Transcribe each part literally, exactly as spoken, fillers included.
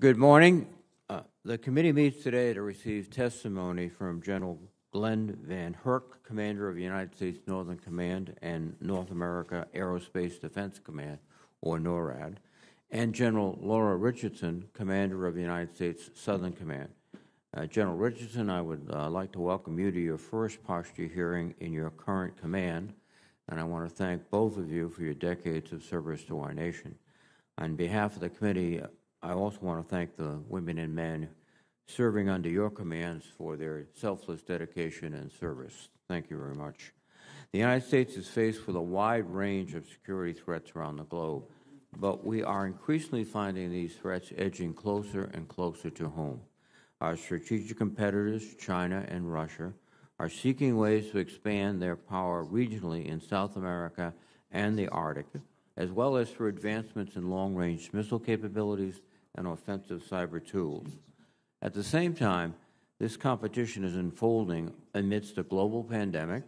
Good morning. Uh, the committee meets today to receive testimony from General Glen VanHerck, Commander of the United States Northern Command and North America Aerospace Defense Command, or NORAD, and General Laura Richardson, Commander of the United States Southern Command. Uh, General Richardson, I would uh, like to welcome you to your first posture hearing in your current command, and I want to thank both of you for your decades of service to our nation. On behalf of the committee, I also want to thank the women and men serving under your commands for their selfless dedication and service. Thank you very much. The United States is faced with a wide range of security threats around the globe, but we are increasingly finding these threats edging closer and closer to home. Our strategic competitors, China and Russia, are seeking ways to expand their power regionally in South America and the Arctic, as well as through advancements in long-range missile capabilities and offensive cyber tools. At the same time, this competition is unfolding amidst a global pandemic,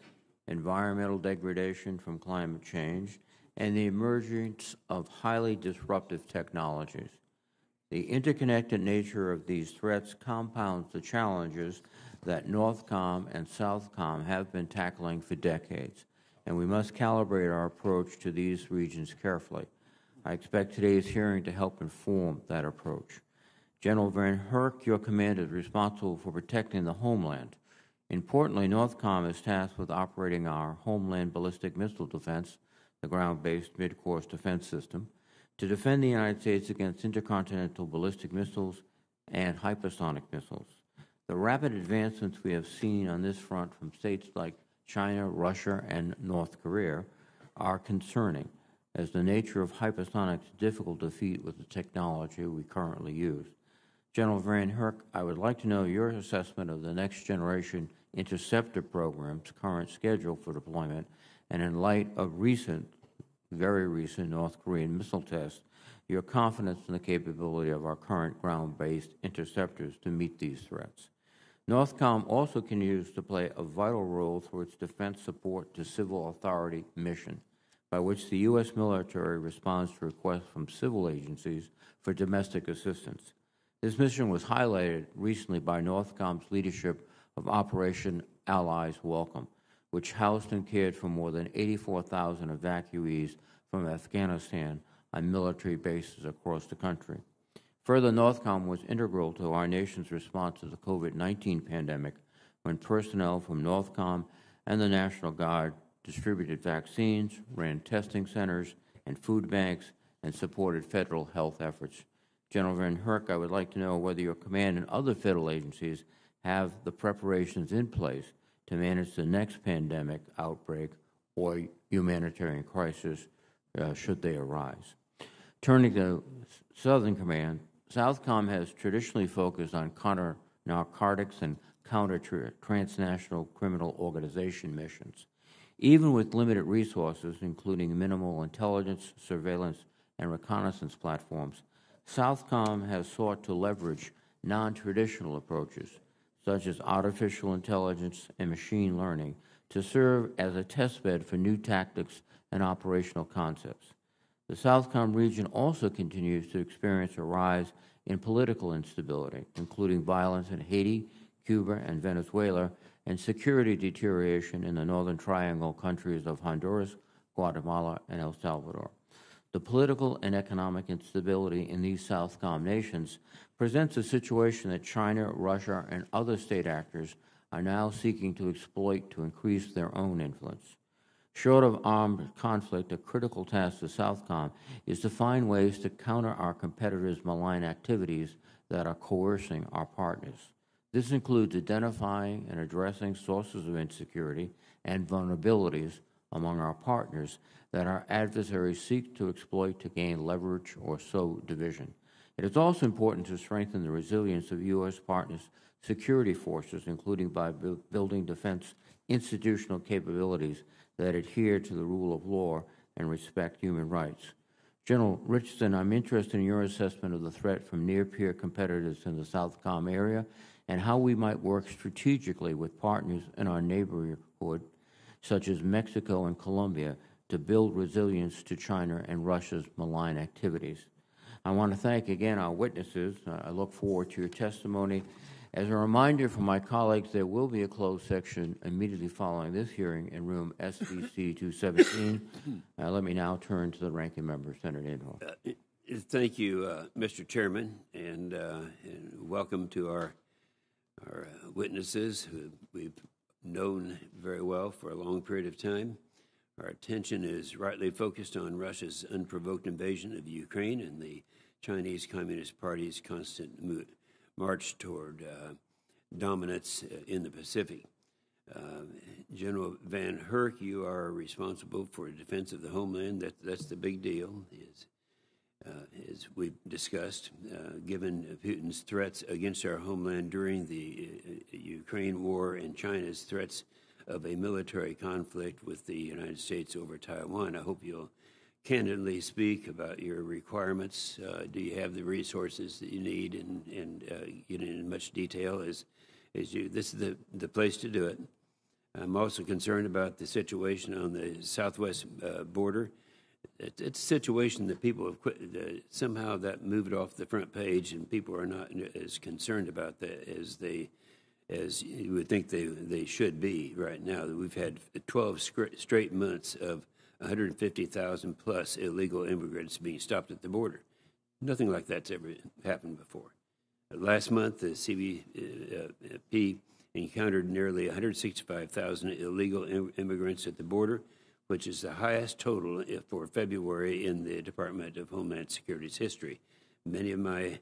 environmental degradation from climate change, and the emergence of highly disruptive technologies. The interconnected nature of these threats compounds the challenges that NORTHCOM and SOUTHCOM have been tackling for decades, and we must calibrate our approach to these regions carefully. I expect today's hearing to help inform that approach. General VanHerck, your command is responsible for protecting the homeland. Importantly, NORTHCOM is tasked with operating our homeland ballistic missile defense, the ground-based mid-course defense system, to defend the United States against intercontinental ballistic missiles and hypersonic missiles. The rapid advancements we have seen on this front from states like China, Russia, and North Korea are concerning, as the nature of hypersonics is difficult to defeat with the technology we currently use. General VanHerck, I would like to know your assessment of the Next Generation Interceptor program's current schedule for deployment, and in light of recent, very recent North Korean missile tests, your confidence in the capability of our current ground-based interceptors to meet these threats. NORTHCOM also continues to play a vital role through its defense support to civil authority mission, by which the U S military responds to requests from civil agencies for domestic assistance. This mission was highlighted recently by NORTHCOM's leadership of Operation Allies Welcome, which housed and cared for more than eighty-four thousand evacuees from Afghanistan on military bases across the country. Further, NORTHCOM was integral to our nation's response to the COVID nineteen pandemic, when personnel from NORTHCOM and the National Guard distributed vaccines, ran testing centers and food banks, and supported federal health efforts. General VanHerck, I would like to know whether your command and other federal agencies have the preparations in place to manage the next pandemic outbreak or humanitarian crisis uh, should they arise. Turning to Southern Command, SOUTHCOM has traditionally focused on counter-narcotics and counter-transnational criminal organization missions. Even with limited resources, including minimal intelligence, surveillance, and reconnaissance platforms, SOUTHCOM has sought to leverage non-traditional approaches, such as artificial intelligence and machine learning, to serve as a testbed for new tactics and operational concepts. The SOUTHCOM region also continues to experience a rise in political instability, including violence in Haiti, Cuba, and Venezuela, and security deterioration in the Northern Triangle countries of Honduras, Guatemala, and El Salvador. The political and economic instability in these SOUTHCOM nations presents a situation that China, Russia, and other state actors are now seeking to exploit to increase their own influence. Short of armed conflict, a critical task to SOUTHCOM is to find ways to counter our competitors' malign activities that are coercing our partners. This includes identifying and addressing sources of insecurity and vulnerabilities among our partners that our adversaries seek to exploit to gain leverage or sow division. It is also important to strengthen the resilience of U S partners' security forces, including by bu- building defense institutional capabilities that adhere to the rule of law and respect human rights. General Richardson, I'm interested in your assessment of the threat from near-peer competitors in the SOUTHCOM area and how we might work strategically with partners in our neighborhood, such as Mexico and Colombia, to build resilience to China and Russia's malign activities. I want to thank again our witnesses. Uh, I look forward to your testimony. As a reminder for my colleagues, there will be a closed section immediately following this hearing in room S B C two seventeen. Uh, let me now turn to the ranking member, Senator Inhofe. Uh, thank you, uh, Mister Chairman, and, uh, and welcome to our, our witnesses who we've known very well for a long period of time. Our attention is rightly focused on Russia's unprovoked invasion of Ukraine and the Chinese Communist Party's constant mood. march toward uh, dominance in the Pacific. Uh, General VanHerck, you are responsible for defense of the homeland. That, that's the big deal, is, uh, as we've discussed. Uh, given Putin's threats against our homeland during the uh, Ukraine war and China's threats of a military conflict with the United States over Taiwan, I hope you'll candidly speak about your requirements. Uh, do you have the resources that you need, and, and uh, get in much detail as, as you, this is the, the place to do it. I'm also concerned about the situation on the southwest uh, border. It, it's a situation that people have quit, uh, somehow that moved off the front page, and people are not as concerned about that as they, as you would think they, they should be right now. We've had twelve straight months of one hundred fifty thousand plus illegal immigrants being stopped at the border. Nothing like that's ever happened before. Last month, the C B P encountered nearly one hundred sixty-five thousand illegal im immigrants at the border, which is the highest total for February in the Department of Homeland Security's history. Many of my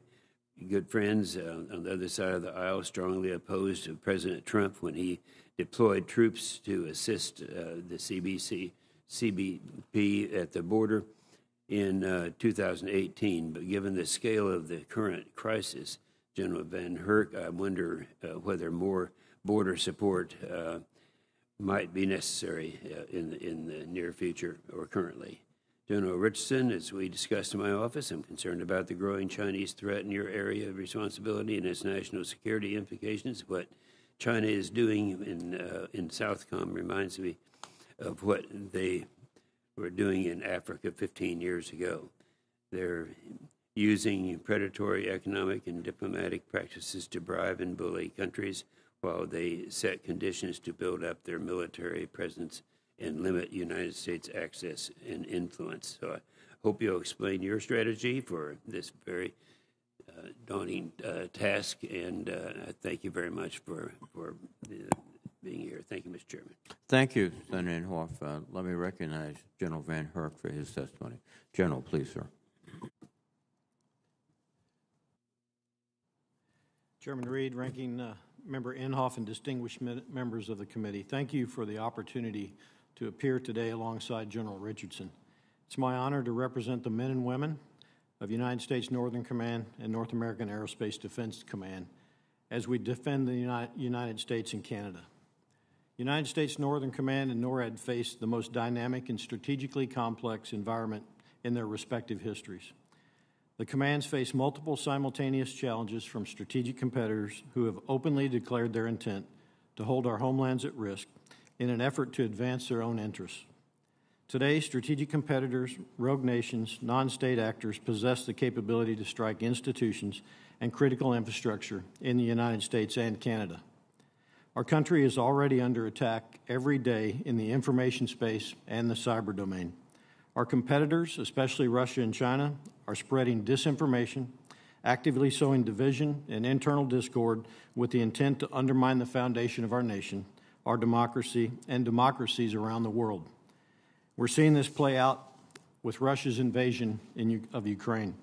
good friends uh, on the other side of the aisle strongly opposed President Trump when he deployed troops to assist uh, the C B P at the border in uh, two thousand eighteen, but given the scale of the current crisis, General VanHerck, I wonder uh, whether more border support uh, might be necessary uh, in, in the near future or currently. General Richardson, as we discussed in my office, I'm concerned about the growing Chinese threat in your area of responsibility and its national security implications. What China is doing in, uh, in SOUTHCOM reminds me of what they were doing in Africa fifteen years ago. They're using predatory economic and diplomatic practices to bribe and bully countries while they set conditions to build up their military presence and limit United States access and influence. So I hope you'll explain your strategy for this very uh, daunting uh, task, and uh, I thank you very much for, for uh, being here. Thank you, Mister Chairman. Thank you, Senator Inhofe. Uh, let me recognize General VanHerck for his testimony. General, please, sir. Chairman Reed, Ranking uh, Member Inhofe, and distinguished members of the committee, thank you for the opportunity to appear today alongside General Richardson. It's my honor to represent the men and women of United States Northern Command and North American Aerospace Defense Command as we defend the Uni- United States and Canada. United States Northern Command and NORAD faced the most dynamic and strategically complex environment in their respective histories. The commands face multiple simultaneous challenges from strategic competitors who have openly declared their intent to hold our homelands at risk in an effort to advance their own interests. Today, strategic competitors, rogue nations, non-state actors possess the capability to strike institutions and critical infrastructure in the United States and Canada. Our country is already under attack every day in the information space and the cyber domain. Our competitors, especially Russia and China, are spreading disinformation, actively sowing division and internal discord with the intent to undermine the foundation of our nation, our democracy, and democracies around the world. We're seeing this play out with Russia's invasion in, of Ukraine.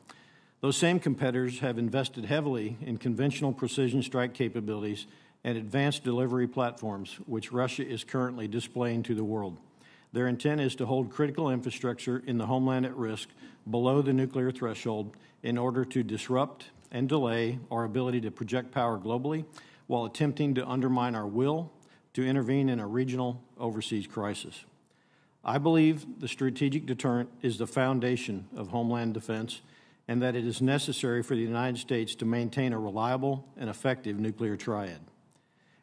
Those same competitors have invested heavily in conventional precision strike capabilities and advanced delivery platforms, which Russia is currently displaying to the world. Their intent is to hold critical infrastructure in the homeland at risk below the nuclear threshold in order to disrupt and delay our ability to project power globally while attempting to undermine our will to intervene in a regional overseas crisis. I believe the strategic deterrent is the foundation of homeland defense, and that it is necessary for the United States to maintain a reliable and effective nuclear triad.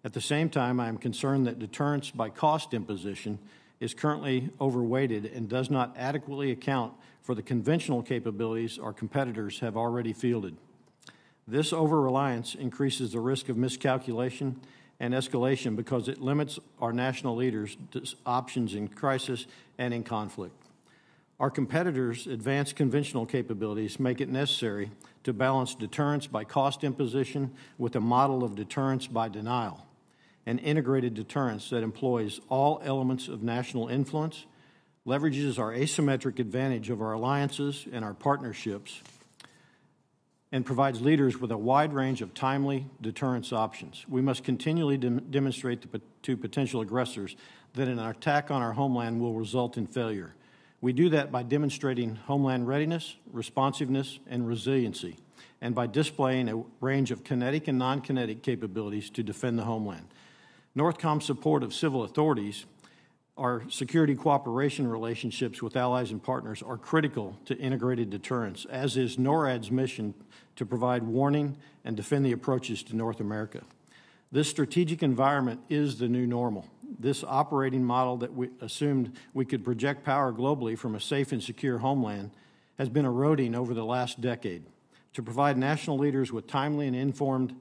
At the same time, I am concerned that deterrence by cost imposition is currently overweighted and does not adequately account for the conventional capabilities our competitors have already fielded. This over-reliance increases the risk of miscalculation and escalation because it limits our national leaders' options in crisis and in conflict. Our competitors' advanced conventional capabilities make it necessary to balance deterrence by cost imposition with a model of deterrence by denial, an integrated deterrence that employs all elements of national influence, leverages our asymmetric advantage of our alliances and our partnerships, and provides leaders with a wide range of timely deterrence options. We must continually de- demonstrate to, to potential aggressors that an attack on our homeland will result in failure. We do that by demonstrating homeland readiness, responsiveness, and resiliency, and by displaying a range of kinetic and non-kinetic capabilities to defend the homeland. NORTHCOM's support of civil authorities, our security cooperation relationships with allies and partners are critical to integrated deterrence, as is NORAD's mission to provide warning and defend the approaches to North America. This strategic environment is the new normal. This operating model that we assumed we could project power globally from a safe and secure homeland has been eroding over the last decade. To provide national leaders with timely and informed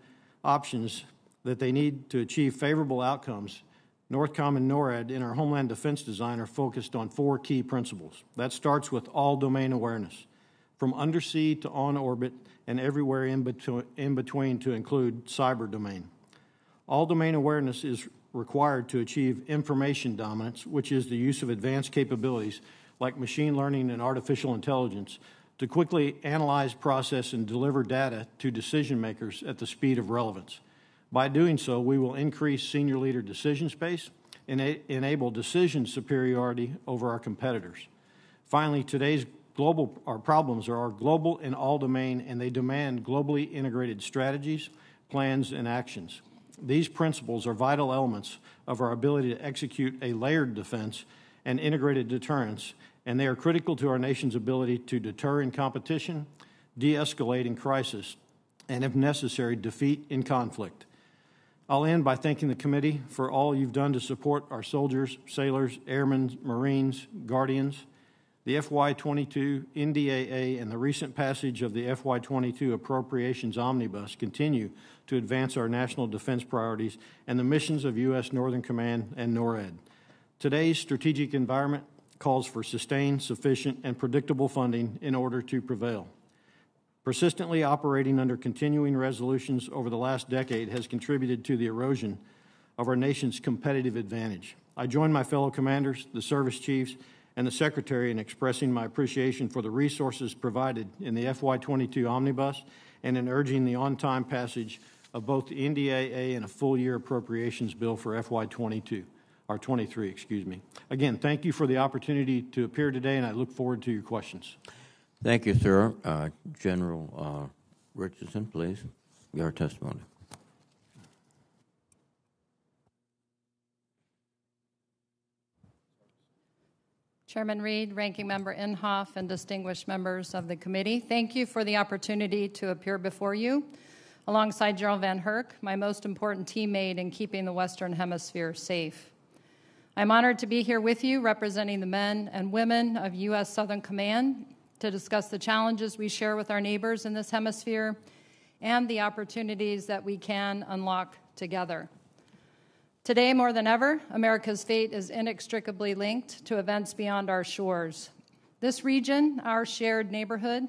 options that they need to achieve favorable outcomes, NORTHCOM and NORAD in our homeland defense design are focused on four key principles. That starts with all domain awareness, from undersea to on-orbit and everywhere in between, in between to include cyber domain. All domain awareness is required to achieve information dominance, which is the use of advanced capabilities like machine learning and artificial intelligence to quickly analyze, process, and deliver data to decision makers at the speed of relevance. By doing so, we will increase senior leader decision space and enable decision superiority over our competitors. Finally, today's global our problems are global in all domain, and they demand globally integrated strategies, plans, and actions. These principles are vital elements of our ability to execute a layered defense and integrated deterrence, and they are critical to our nation's ability to deter in competition, de-escalate in crisis, and if necessary, defeat in conflict. I'll end by thanking the committee for all you've done to support our soldiers, sailors, airmen, Marines, Guardians, the F Y twenty-two N D A A, and the recent passage of the F Y twenty-two Appropriations Omnibus continue to advance our national defense priorities and the missions of U S Northern Command and NORAD. Today's strategic environment calls for sustained, sufficient, and predictable funding in order to prevail. Persistently operating under continuing resolutions over the last decade has contributed to the erosion of our nation's competitive advantage. I join my fellow commanders, the service chiefs, and the Secretary in expressing my appreciation for the resources provided in the F Y twenty-two Omnibus and in urging the on-time passage of both the N D A A and a full-year appropriations bill for F Y twenty-two, or twenty-three, excuse me. Again, thank you for the opportunity to appear today, and I look forward to your questions. Thank you, sir. Uh, General uh, Richardson, please, your testimony. Chairman Reed, Ranking Member Inhofe, and distinguished members of the committee, thank you for the opportunity to appear before you alongside General VanHerck, my most important teammate in keeping the Western Hemisphere safe. I'm honored to be here with you representing the men and women of U S Southern Command to discuss the challenges we share with our neighbors in this hemisphere and the opportunities that we can unlock together. Today, more than ever, America's fate is inextricably linked to events beyond our shores. This region, our shared neighborhood,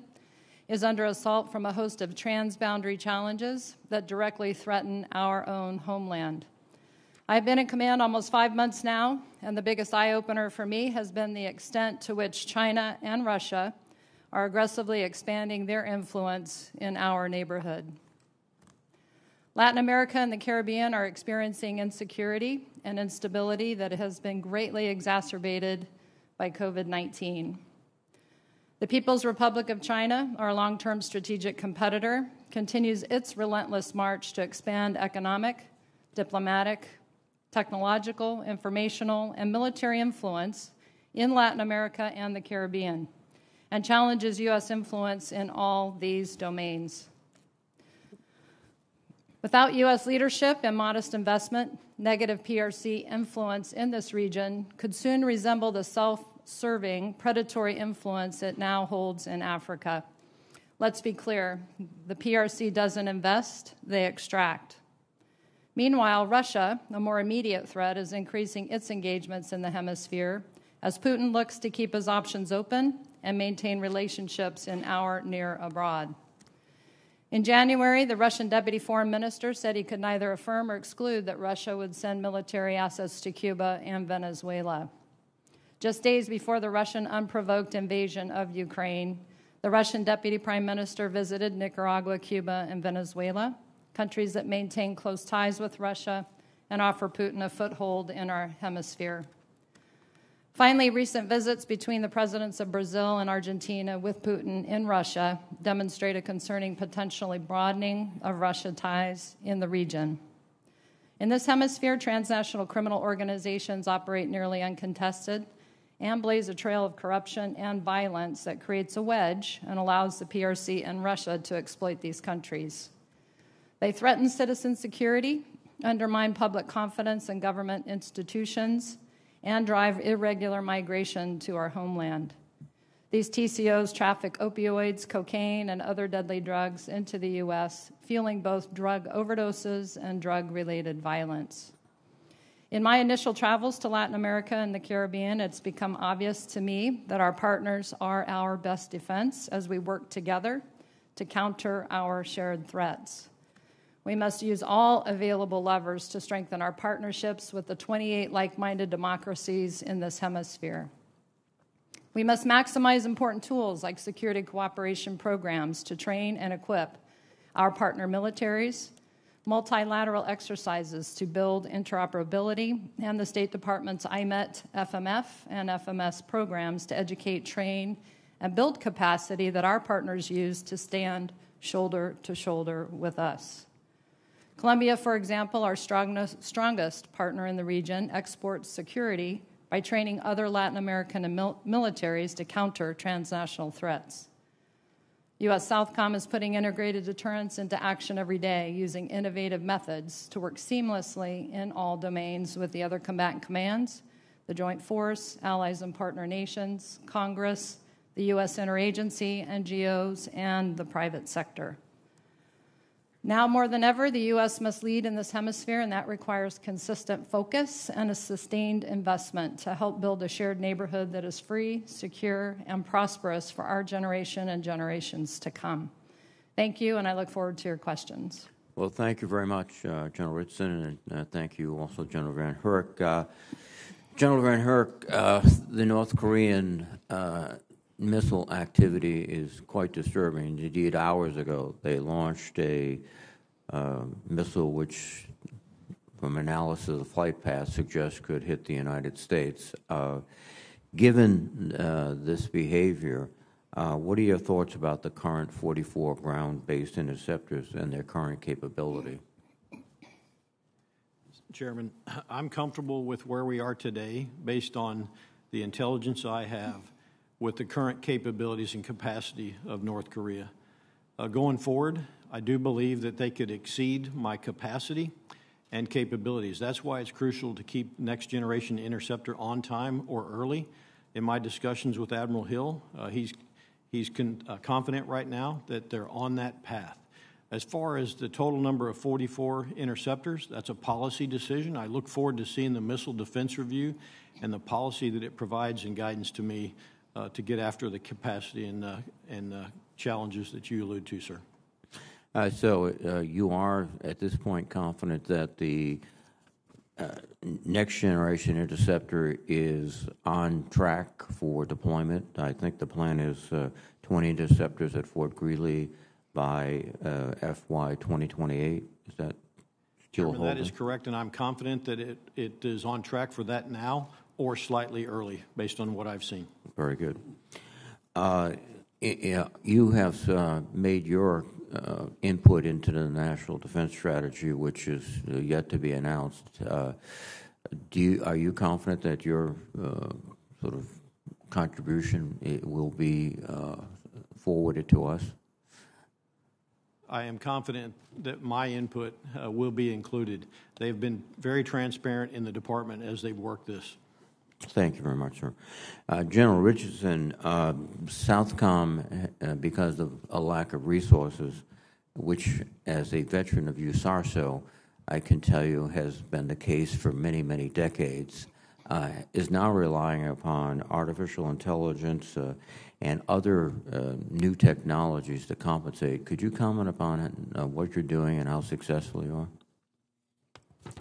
is under assault from a host of transboundary challenges that directly threaten our own homeland. I've been in command almost five months now, and the biggest eye-opener for me has been the extent to which China and Russia are aggressively expanding their influence in our neighborhood. Latin America and the Caribbean are experiencing insecurity and instability that has been greatly exacerbated by COVID nineteen. The People's Republic of China, our long-term strategic competitor, continues its relentless march to expand economic, diplomatic, technological, informational, and military influence in Latin America and the Caribbean, and challenges U S influence in all these domains. Without U S leadership and modest investment, negative P R C influence in this region could soon resemble the self-serving, predatory influence it now holds in Africa. Let's be clear, the P R C doesn't invest, they extract. Meanwhile, Russia, a more immediate threat, is increasing its engagements in the hemisphere as Putin looks to keep his options open and maintain relationships in our near abroad. In January, the Russian Deputy Foreign Minister said he could neither affirm or exclude that Russia would send military assets to Cuba and Venezuela. Just days before the Russian unprovoked invasion of Ukraine, the Russian Deputy Prime Minister visited Nicaragua, Cuba, and Venezuela, countries that maintain close ties with Russia and offer Putin a foothold in our hemisphere. Finally, recent visits between the presidents of Brazil and Argentina with Putin in Russia demonstrate a concerning potentially broadening of Russia ties in the region. In this hemisphere, transnational criminal organizations operate nearly uncontested and blaze a trail of corruption and violence that creates a wedge and allows the P R C and Russia to exploit these countries. They threaten citizen security, undermine public confidence in government institutions, and drive irregular migration to our homeland. These T C Os traffic opioids, cocaine, and other deadly drugs into the U S, fueling both drug overdoses and drug-related violence. In my initial travels to Latin America and the Caribbean, it's become obvious to me that our partners are our best defense as we work together to counter our shared threats. We must use all available levers to strengthen our partnerships with the twenty-eight like-minded democracies in this hemisphere. We must maximize important tools like security cooperation programs to train and equip our partner militaries, multilateral exercises to build interoperability, and the State Department's I MET, F M F, and F M S programs to educate, train, and build capacity that our partners use to stand shoulder to shoulder with us. Colombia, for example, our strongest partner in the region, exports security by training other Latin American mil militaries to counter transnational threats. U S SOUTHCOM is putting integrated deterrence into action every day using innovative methods to work seamlessly in all domains with the other combatant commands, the Joint Force, allies and partner nations, Congress, the U S interagency, N G Os, and the private sector. Now more than ever, the U S must lead in this hemisphere, and that requires consistent focus and a sustained investment to help build a shared neighborhood that is free, secure, and prosperous for our generation and generations to come. Thank you, and I look forward to your questions. Well, thank you very much, uh, General Richardson, and uh, thank you also, General VanHerck. Uh, General VanHerck, uh, the North Korean uh, missile activity is quite disturbing. Indeed, hours ago, they launched a uh, missile which, from analysis of the flight path, suggests could hit the United States. Uh, given uh, this behavior, uh, what are your thoughts about the current forty-four ground-based interceptors and their current capability? Chairman, I'm comfortable with where we are today based on the intelligence I have with the current capabilities and capacity of North Korea. Uh, going forward, I do believe that they could exceed my capacity and capabilities. That's why it's crucial to keep Next Generation Interceptor on time or early. In my discussions with Admiral Hill, uh, he's, he's con uh, confident right now that they're on that path. As far as the total number of forty-four interceptors, that's a policy decision. I look forward to seeing the Missile Defense Review and the policy that it provides and guidance to me Uh, to get after the capacity and, uh, and uh, challenges that you allude to, sir. Uh, so uh, you are, at this point, confident that the uh, Next Generation Interceptor is on track for deployment. I think the plan is uh, twenty interceptors at Fort Greely by uh, F Y twenty twenty-eight. Is that still holding? That is correct, and I'm confident that it, it is on track for that now, or slightly early, based on what I've seen. Very good. Uh, you have uh, made your uh, input into the National Defense Strategy, which is yet to be announced. Uh, do you, are you confident that your uh, sort of contribution will be uh, forwarded to us? I am confident that my input uh, will be included. They've been very transparent in the department as they've worked this. Thank you very much, sir. Uh, General Richardson, uh, SOUTHCOM, uh, because of a lack of resources, which as a veteran of USARSO, I can tell you has been the case for many, many decades, uh, is now relying upon artificial intelligence uh, and other uh, new technologies to compensate. Could you comment upon uh, what you're doing and how successful you are?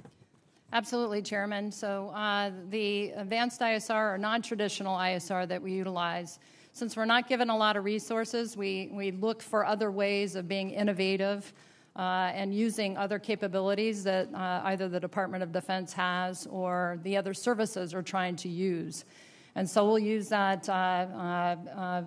Absolutely, Chairman. So uh, the advanced I S R or non-traditional I S R that we utilize, since we're not given a lot of resources, we, we look for other ways of being innovative uh, and using other capabilities that uh, either the Department of Defense has or the other services are trying to use. And so we'll use that, uh, uh, uh,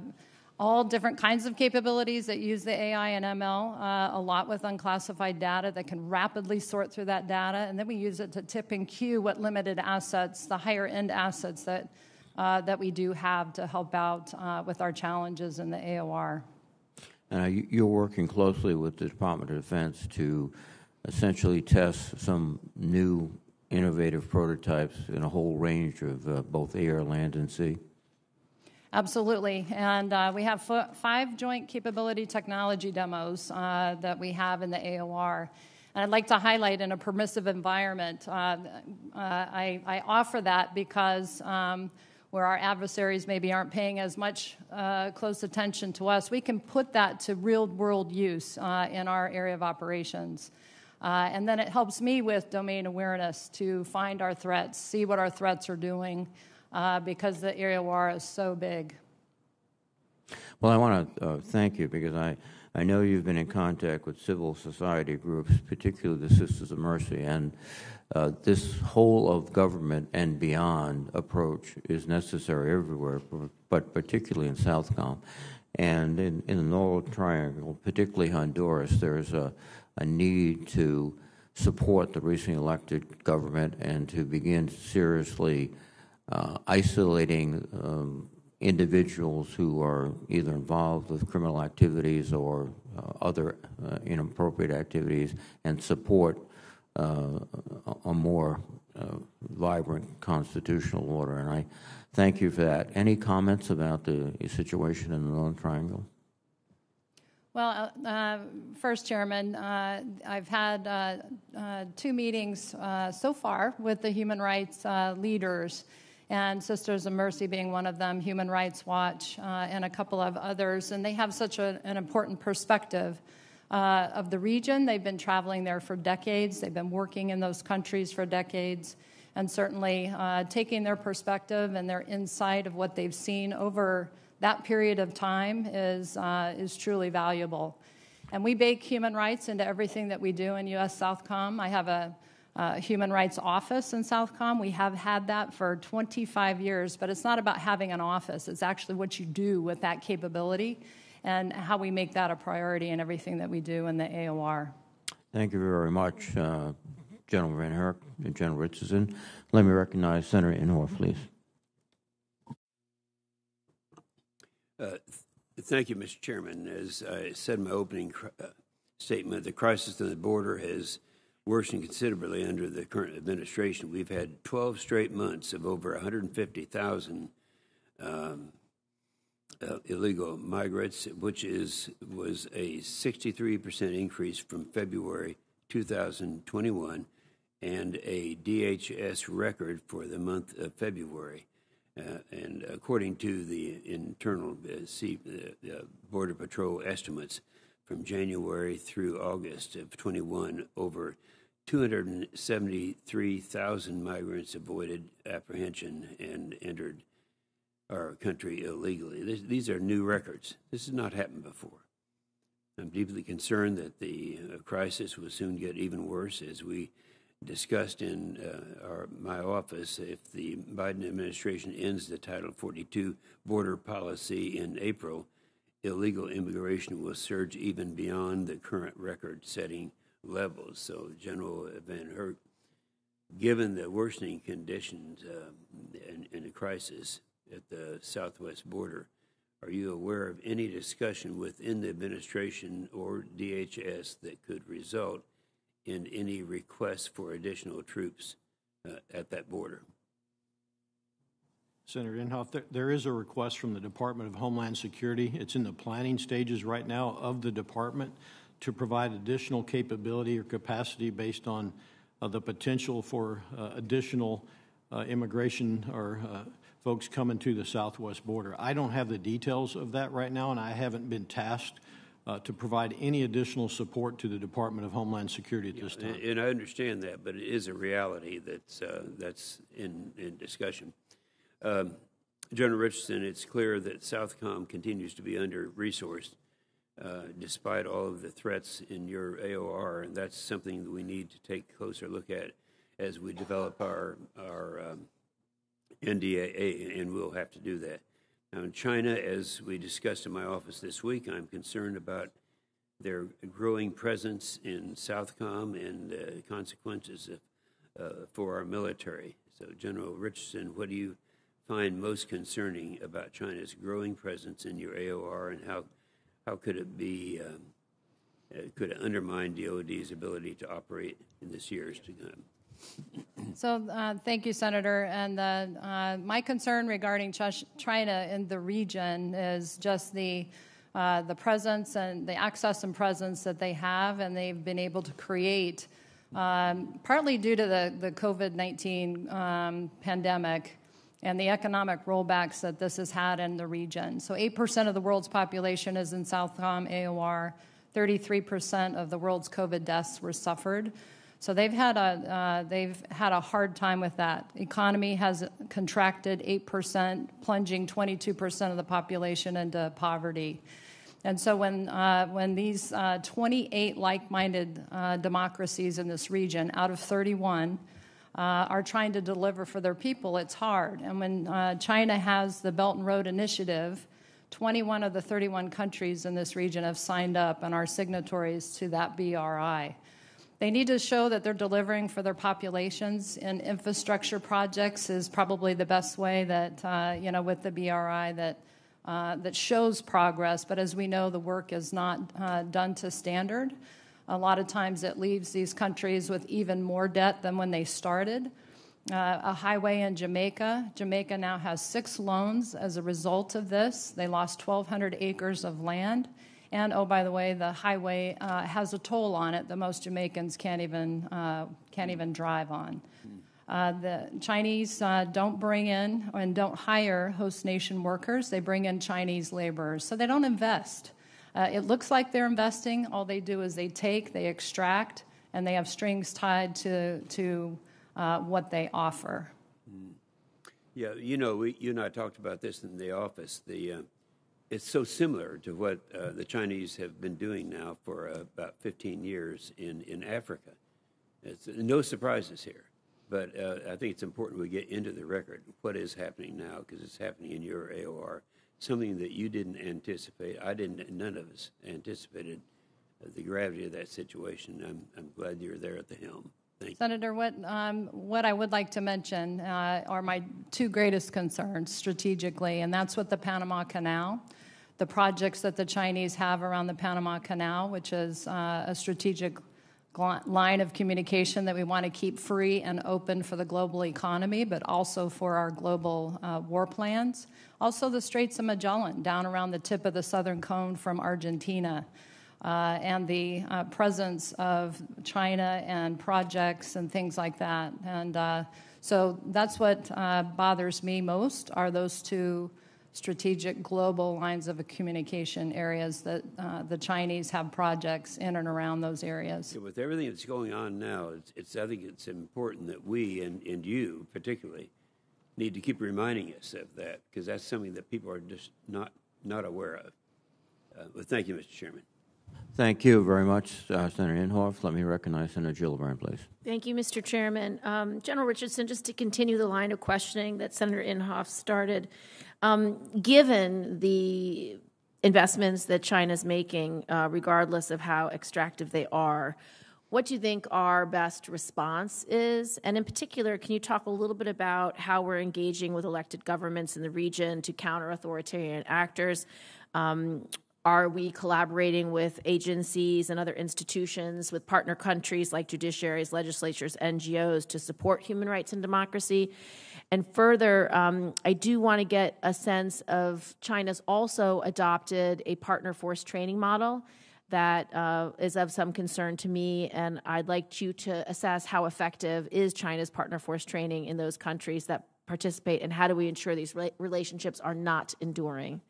all different kinds of capabilities that use the A I and M L, uh, a lot with unclassified data that can rapidly sort through that data, and then we use it to tip and cue what limited assets, the higher end assets that, uh, that we do have to help out uh, with our challenges in the A O R. Uh, you're working closely with the Department of Defense to essentially test some new innovative prototypes in a whole range of uh, both air, land, and sea? Absolutely. And uh, we have f five joint capability technology demos uh, that we have in the A O R. And I'd like to highlight in a permissive environment, uh, uh, I, I offer that because um, where our adversaries maybe aren't paying as much uh, close attention to us, we can put that to real world use uh, in our area of operations. Uh, and then it helps me with domain awareness to find our threats, see what our threats are doing, uh, because the area of war is so big. Well, I want to uh, thank you because I, I know you've been in contact with civil society groups, particularly the Sisters of Mercy, and uh, this whole of government and beyond approach is necessary everywhere, but particularly in SOUTHCOM. And in, in the Northern Triangle, particularly Honduras, there's a a need to support the recently elected government and to begin seriously uh, isolating um, individuals who are either involved with criminal activities or uh, other uh, inappropriate activities and support uh, a more uh, vibrant constitutional order. And I thank you for that. Any comments about the situation in the Northern Triangle? Well, uh, first, Chairman, uh, I've had uh, uh, two meetings uh, so far with the human rights uh, leaders, and Sisters of Mercy being one of them, Human Rights Watch, uh, and a couple of others, and they have such a, an important perspective uh, of the region. They've been traveling there for decades. They've been working in those countries for decades, and certainly uh, taking their perspective and their insight of what they've seen over that period of time is, uh, is truly valuable. And we bake human rights into everything that we do in U S SOUTHCOM. I have a, a human rights office in SOUTHCOM. We have had that for twenty-five years, but it's not about having an office. It's actually what you do with that capability and how we make that a priority in everything that we do in the A O R. Thank you very much, uh, General VanHerck and General Richardson. Let me recognize Senator Inhofe, please. Uh, th thank you, Mister Chairman. As I said in my opening cr uh, statement, the crisis on the border has worsened considerably under the current administration. We've had twelve straight months of over one hundred fifty thousand um, uh, illegal migrants, which is was a sixty-three percent increase from February two thousand twenty-one and a D H S record for the month of February. Uh, and according to the internal uh, C, uh, uh, Border Patrol estimates, from January through August of twenty-one, over two hundred seventy-three thousand migrants avoided apprehension and entered our country illegally. This, these are new records. This has not happened before. I'm deeply concerned that the uh, crisis will soon get even worse, as we discussed in uh, our, my office. If the Biden administration ends the Title forty-two border policy in April, illegal immigration will surge even beyond the current record-setting levels. So, General VanHerck, given the worsening conditions uh, in, in the crisis at the southwest border, Are you aware of any discussion within the administration or D H S that could result in any requests for additional troops uh, at that border? Senator Inhofe, there, there is a request from the Department of Homeland Security. It's in the planning stages right now of the department to provide additional capability or capacity based on uh, the potential for uh, additional uh, immigration or uh, folks coming to the southwest border. I don't have the details of that right now, and I haven't been tasked uh, to provide any additional support to the Department of Homeland Security at yeah, this time. And, and I understand that, but it is a reality that's, uh, that's in, in discussion. Um, General Richardson, it's clear that SOUTHCOM continues to be under-resourced uh, despite all of the threats in your A O R, and that's something that we need to take a closer look at as we develop our, our um, N D A A, and we'll have to do that. Now, in China, as we discussed in my office this week, I'm concerned about their growing presence in SOUTHCOM and the uh, consequences of, uh, for our military. So, General Richardson, what do you find most concerning about China's growing presence in your A O R, and how how could it be um, could it undermine D O D's ability to operate in this years to come? So uh, thank you, Senator. And uh, uh, my concern regarding Ch China in the region is just the uh, the presence and the access and presence that they have, and they've been able to create, um, partly due to the the COVID nineteen um, pandemic and the economic rollbacks that this has had in the region. So eight percent of the world's population is in SOUTHCOM A O R. thirty-three percent of the world's COVID deaths were suffered. So they've had a, uh, they've had a hard time with that. Economy has contracted eight percent, plunging twenty-two percent of the population into poverty. And so when, uh, when these uh, twenty-eight like-minded uh, democracies in this region, out of thirty-one, Uh, are trying to deliver for their people, it's hard. And when uh, China has the Belt and Road Initiative, twenty-one of the thirty-one countries in this region have signed up and are signatories to that B R I. They need to show that they're delivering for their populations, and infrastructure projects is probably the best way that, uh, you know, with the B R I that, uh, that shows progress. But as we know, the work is not uh, done to standard. A lot of times it leaves these countries with even more debt than when they started. Uh, a highway in Jamaica. Jamaica now has six loans as a result of this. They lost twelve hundred acres of land. And, oh, by the way, the highway uh, has a toll on it that most Jamaicans can't even, uh, can't even drive on. Uh, the Chinese uh, don't bring in and don't hire host nation workers. They bring in Chinese laborers. So they don't invest. Uh, it looks like they're investing. All they do is they take, they extract, and they have strings tied to to uh, what they offer. Yeah, you know, we, you and I talked about this in the office. The uh, it's so similar to what uh, the Chinese have been doing now for uh, about fifteen years in in Africa. It's no surprises here, but uh, I think it's important we get into the record what is happening now, because it's happening in your A O R. Something that you didn't anticipate. I didn't, none of us anticipated the gravity of that situation. I'm, I'm glad you're there at the helm. Thank you. Senator, what, um, what I would like to mention uh, are my two greatest concerns strategically, and that's with the Panama Canal, the projects that the Chinese have around the Panama Canal, which is uh, a strategic line of communication that we want to keep free and open for the global economy, but also for our global uh, war plans. Also the Straits of Magellan, down around the tip of the southern cone from Argentina, uh, and the uh, presence of China and projects and things like that. And uh, so that's what uh, bothers me most, are those two strategic global lines of communication areas that uh, the Chinese have projects in and around those areas. Yeah, with everything that's going on now, it's, it's, I think it's important that we, and, and you particularly, need to keep reminding us of that, because that's something that people are just not, not aware of. Uh, well, thank you, Mister Chairman. Thank you very much, uh, Senator Inhofe. Let me recognize Senator Gillibrand, please. Thank you, Mister Chairman. Um, General Richardson, just to continue the line of questioning that Senator Inhofe started, um, given the investments that China's making, uh, regardless of how extractive they are, what do you think our best response is? And in particular, can you talk a little bit about how we're engaging with elected governments in the region to counter authoritarian actors? Um, Are we collaborating with agencies and other institutions, with partner countries like judiciaries, legislatures, N G Os to support human rights and democracy? And further, um, I do want to get a sense of China's also adopted a partner force training model that uh, is of some concern to me, and I'd like you to assess how effective is China's partner force training in those countries that participate, and how do we ensure these re- relationships are not enduring?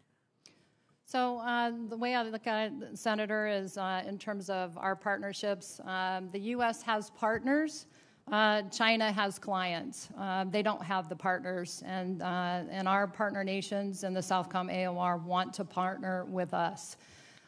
So uh, the way I look at it, Senator, is uh, in terms of our partnerships, um, the U S has partners, uh, China has clients. Uh, they don't have the partners, and, uh, and our partner nations in the SOUTHCOM A O R want to partner with us.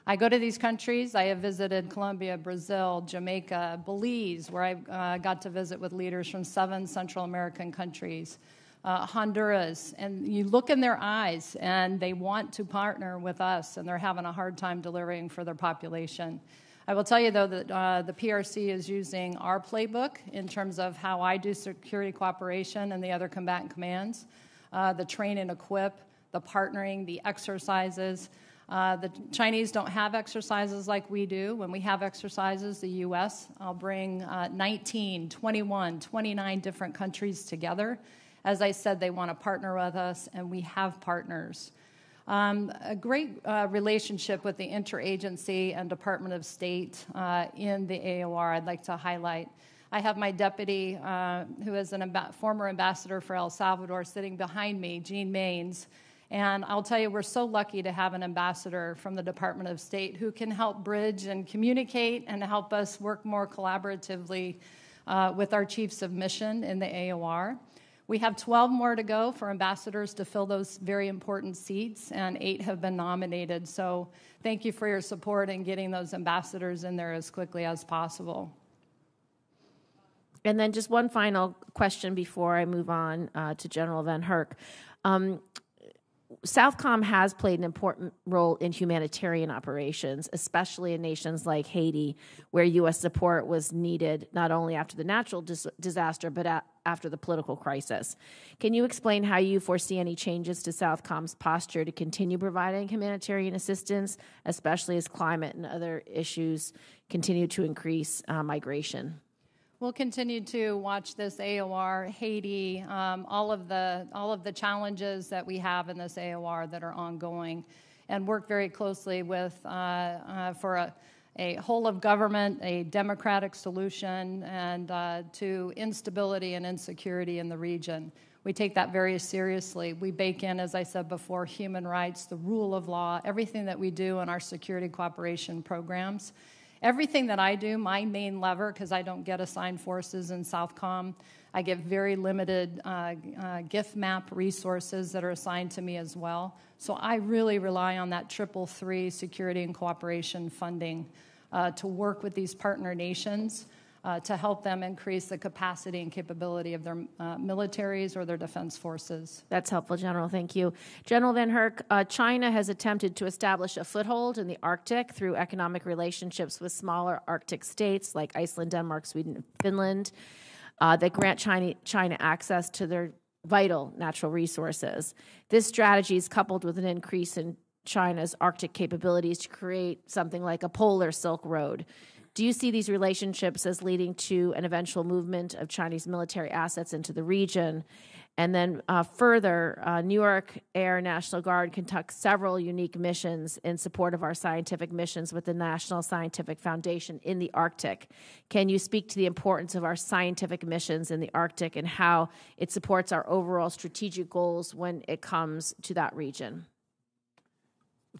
I go to these countries. I have visited Colombia, Brazil, Jamaica, Belize, where I uh, got to visit with leaders from seven Central American countries. Uh, Honduras, and you look in their eyes, and they want to partner with us, and they're having a hard time delivering for their population. I will tell you, though, that uh, the P R C is using our playbook in terms of how I do security cooperation and the other combatant commands, uh, the train and equip, the partnering, the exercises. Uh, the Chinese don't have exercises like we do. When we have exercises, the U S, I'll bring uh, nineteen, twenty-one, twenty-nine different countries together. As I said, they want to partner with us, and we have partners. Um, a great uh, relationship with the interagency and Department of State uh, in the A O R I'd like to highlight. I have my deputy, uh, who is a amb- former ambassador for El Salvador, sitting behind me, Jean Maines. And I'll tell you, we're so lucky to have an ambassador from the Department of State who can help bridge and communicate and help us work more collaboratively uh, with our chiefs of mission in the A O R. We have twelve more to go for ambassadors to fill those very important seats, and eight have been nominated. So thank you for your support in getting those ambassadors in there as quickly as possible. And then just one final question before I move on uh, to General VanHerck. Um, SOUTHCOM has played an important role in humanitarian operations, especially in nations like Haiti, where U S support was needed not only after the natural dis- disaster, but a- after the political crisis. Can you explain how you foresee any changes to SOUTHCOM's posture to continue providing humanitarian assistance, especially as climate and other issues continue to increase uh, migration? We'll continue to watch this A O R, Haiti, um, all of the all of the challenges that we have in this A O R that are ongoing, and work very closely with uh, uh, for a, a whole of government, a democratic solution, and uh, to instability and insecurity in the region. We take that very seriously. We bake in, as I said before, human rights, the rule of law, everything that we do in our security cooperation programs. Everything that I do, my main lever, because I don't get assigned forces in SOUTHCOM, I get very limited uh, uh, GIFMAP resources that are assigned to me as well. So I really rely on that triple three security and cooperation funding uh, to work with these partner nations uh, to help them increase the capacity and capability of their uh, militaries or their defense forces. That's helpful, General. Thank you. General VanHerck, uh, China has attempted to establish a foothold in the Arctic through economic relationships with smaller Arctic states like Iceland, Denmark, Sweden, and Finland uh, that grant China, China access to their vital natural resources. This strategy is coupled with an increase in China's Arctic capabilities to create something like a polar Silk Road. Do you see these relationships as leading to an eventual movement of Chinese military assets into the region? And then uh, further, uh, New York Air National Guard conducts several unique missions in support of our scientific missions with the National Scientific Foundation in the Arctic. Can you speak to the importance of our scientific missions in the Arctic and how it supports our overall strategic goals when it comes to that region?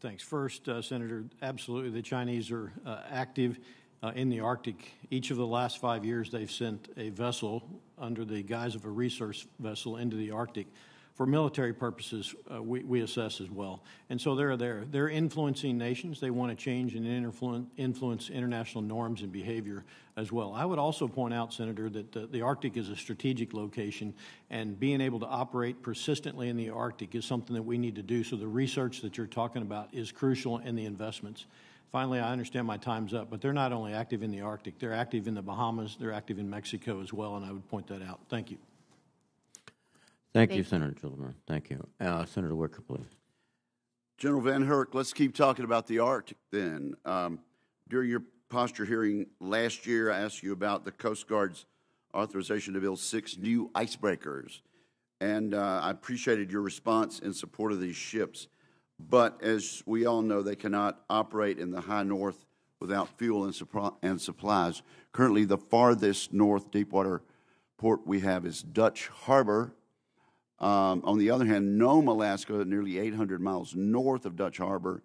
Thanks. First, uh, Senator, absolutely the Chinese are uh, active. Uh, in the Arctic, each of the last five years, they've sent a vessel under the guise of a resource vessel into the Arctic for military purposes. Uh, we, we assess as well, and so they're there. They're influencing nations. They want to change and influence, influence international norms and behavior as well. I would also point out, Senator, that the, the Arctic is a strategic location, and being able to operate persistently in the Arctic is something that we need to do. So the research that you're talking about is crucial, and the investments. Finally, I understand my time's up, but they're not only active in the Arctic, they're active in the Bahamas, they're active in Mexico as well, and I would point that out. Thank you. Thank, Thank you, you, Senator Gillibrand. Thank you. Uh, Senator Wicker, please. General VanHerck, let's keep talking about the Arctic then. Um, during your posture hearing last year, I asked you about the Coast Guard's authorization to build six new icebreakers, and uh, I appreciated your response in support of these ships. But as we all know, they cannot operate in the high north without fuel and, supply and supplies. Currently, the farthest north deepwater port we have is Dutch Harbor. Um, on the other hand, Nome, Alaska, nearly eight hundred miles north of Dutch Harbor,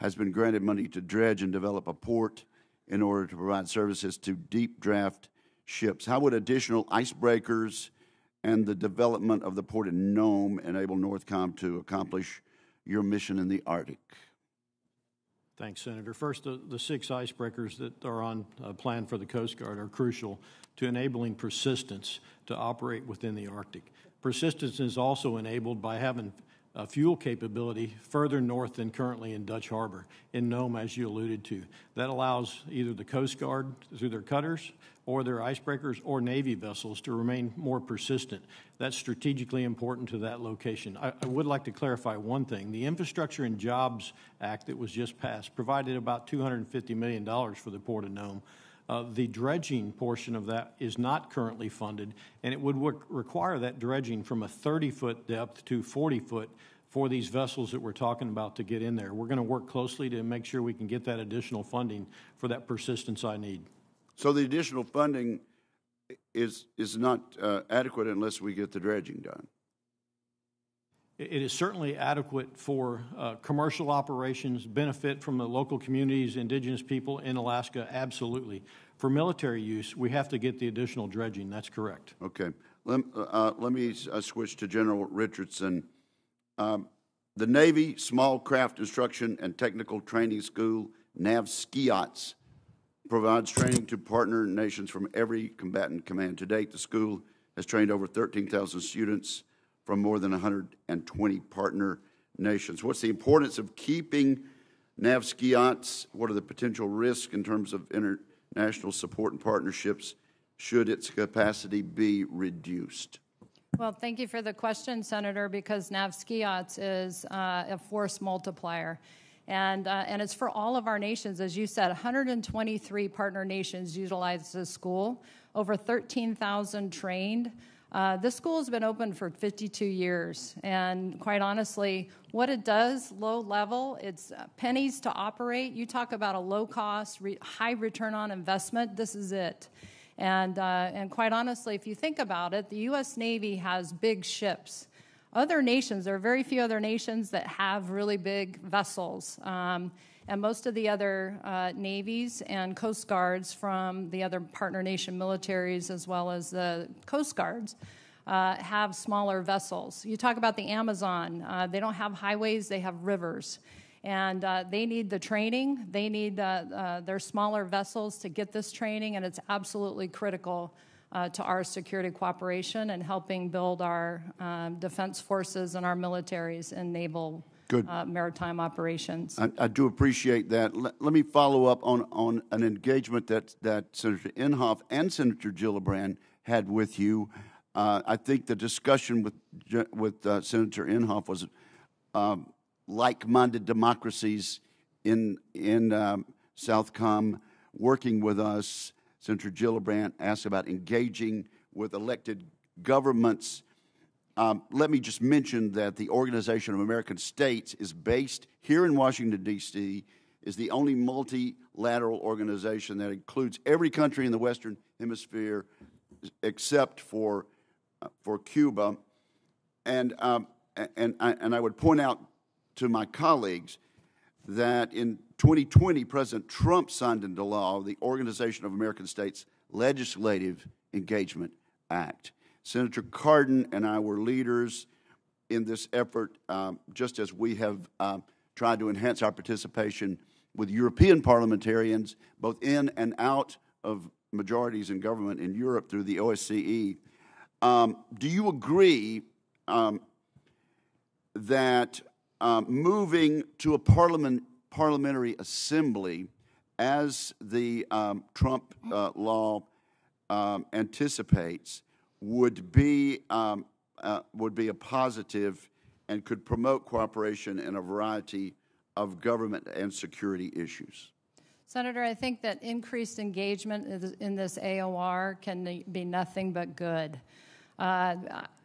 has been granted money to dredge and develop a port in order to provide services to deep draft ships. How would additional icebreakers and the development of the port in Nome enable NORTHCOM to accomplish your mission in the Arctic? Thanks, Senator. First, the, the six icebreakers that are on uh, plan for the Coast Guard are crucial to enabling Persistence to operate within the Arctic. Persistence is also enabled by having a fuel capability further north than currently in Dutch Harbor, in Nome, as you alluded to. That allows either the Coast Guard through their cutters or their icebreakers or Navy vessels to remain more persistent. That's strategically important to that location. I, I would like to clarify one thing. The Infrastructure and Jobs Act that was just passed provided about two hundred fifty million dollars for the Port of Nome. Uh, the dredging portion of that is not currently funded, and it would work, require that dredging from a thirty-foot depth to forty-foot for these vessels that we're talking about to get in there. We're going to work closely to make sure we can get that additional funding for that persistence I need. So the additional funding is, is not uh, adequate unless we get the dredging done? It is certainly adequate for uh, commercial operations, benefit from the local communities, indigenous people in Alaska, absolutely. For military use, we have to get the additional dredging. That's correct. Okay. Let, uh, let me uh, switch to General Richardson. Um, the Navy Small Craft Instruction and Technical Training School, NAVSCIATTS, provides training to partner nations from every combatant command. To date, the school has trained over thirteen thousand students from more than one hundred twenty partner nations. What's the importance of keeping NAVSCIATTS? What are the potential risks in terms of international support and partnerships should its capacity be reduced? Well, thank you for the question, Senator, because NAVSCIATTS is uh, a force multiplier. And, uh, and it's for all of our nations. As you said, one hundred twenty-three partner nations utilize this school, over thirteen thousand trained. Uh, this school has been open for fifty-two years, and quite honestly, what it does, low level, it's pennies to operate. You talk about a low cost, re high return on investment, this is it. And, uh, and quite honestly, if you think about it, the U S Navy has big ships. Other nations, there are very few other nations that have really big vessels. Um, and most of the other uh, navies and coast guards from the other partner nation militaries, as well as the coast guards, uh, have smaller vessels. You talk about the Amazon. Uh, they don't have highways, they have rivers. And uh, they need the training. They need uh, uh, their smaller vessels to get this training, and it's absolutely critical Uh, to our security cooperation and helping build our um, defense forces and our militaries and naval uh, maritime operations. I, I do appreciate that. Let, let me follow up on, on an engagement that, that Senator Inhofe and Senator Gillibrand had with you. Uh, I think the discussion with, with uh, Senator Inhofe was um, like-minded democracies in, in um, SOUTHCOM working with us. Senator Gillibrand asked about engaging with elected governments. Um, let me just mention that the Organization of American States is based here in Washington, D C, is the only multilateral organization that includes every country in the Western Hemisphere except for, uh, for Cuba. And, um, and, I, and I would point out to my colleagues that in twenty twenty, President Trump signed into law the Organization of American States Legislative Engagement Act. Senator Cardin and I were leaders in this effort, um, just as we have um, tried to enhance our participation with European parliamentarians, both in and out of majorities in government in Europe through the O S C E. Um, do you agree um, that Um, moving to a parliament, Parliamentary Assembly as the um, Trump uh, law um, anticipates would be um, uh, would be a positive and could promote cooperation in a variety of government and security issues. Senator, I think that increased engagement in this A O R can be nothing but good. Uh,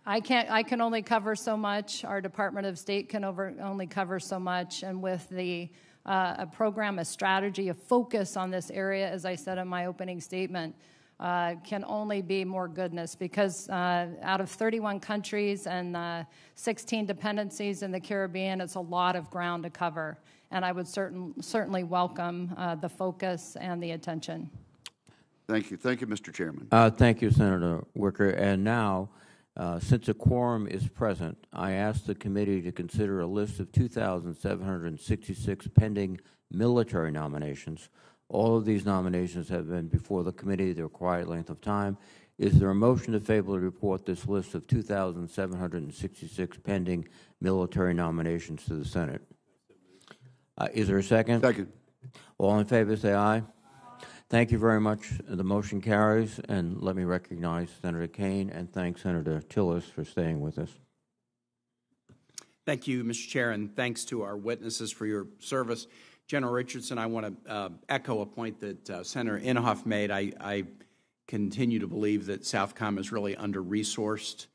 I can't. I can only cover so much. Our Department of State can over, only cover so much. And with the uh, a program, a strategy, a focus on this area, as I said in my opening statement, uh, can only be more goodness. Because uh, out of thirty-one countries and uh, sixteen dependencies in the Caribbean, it's a lot of ground to cover. And I would certain, certainly welcome uh, the focus and the attention. Thank you. Thank you, Mister Chairman. Uh, thank you, Senator Wicker. And now, uh, since a quorum is present, I ask the committee to consider a list of two thousand seven hundred sixty-six pending military nominations. All of these nominations have been before the committee their quiet length of time. Is there a motion to favorably report this list of two thousand seven hundred sixty-six pending military nominations to the Senate? Uh, is there a second? Second. All in favor, say aye. Thank you very much. The motion carries, and let me recognize Senator Kaine and thank Senator Tillis for staying with us. Thank you, Mister Chair, and thanks to our witnesses for your service. General Richardson, I want to uh, echo a point that uh, Senator Inhofe made. I, I continue to believe that SOUTHCOM is really under-resourced.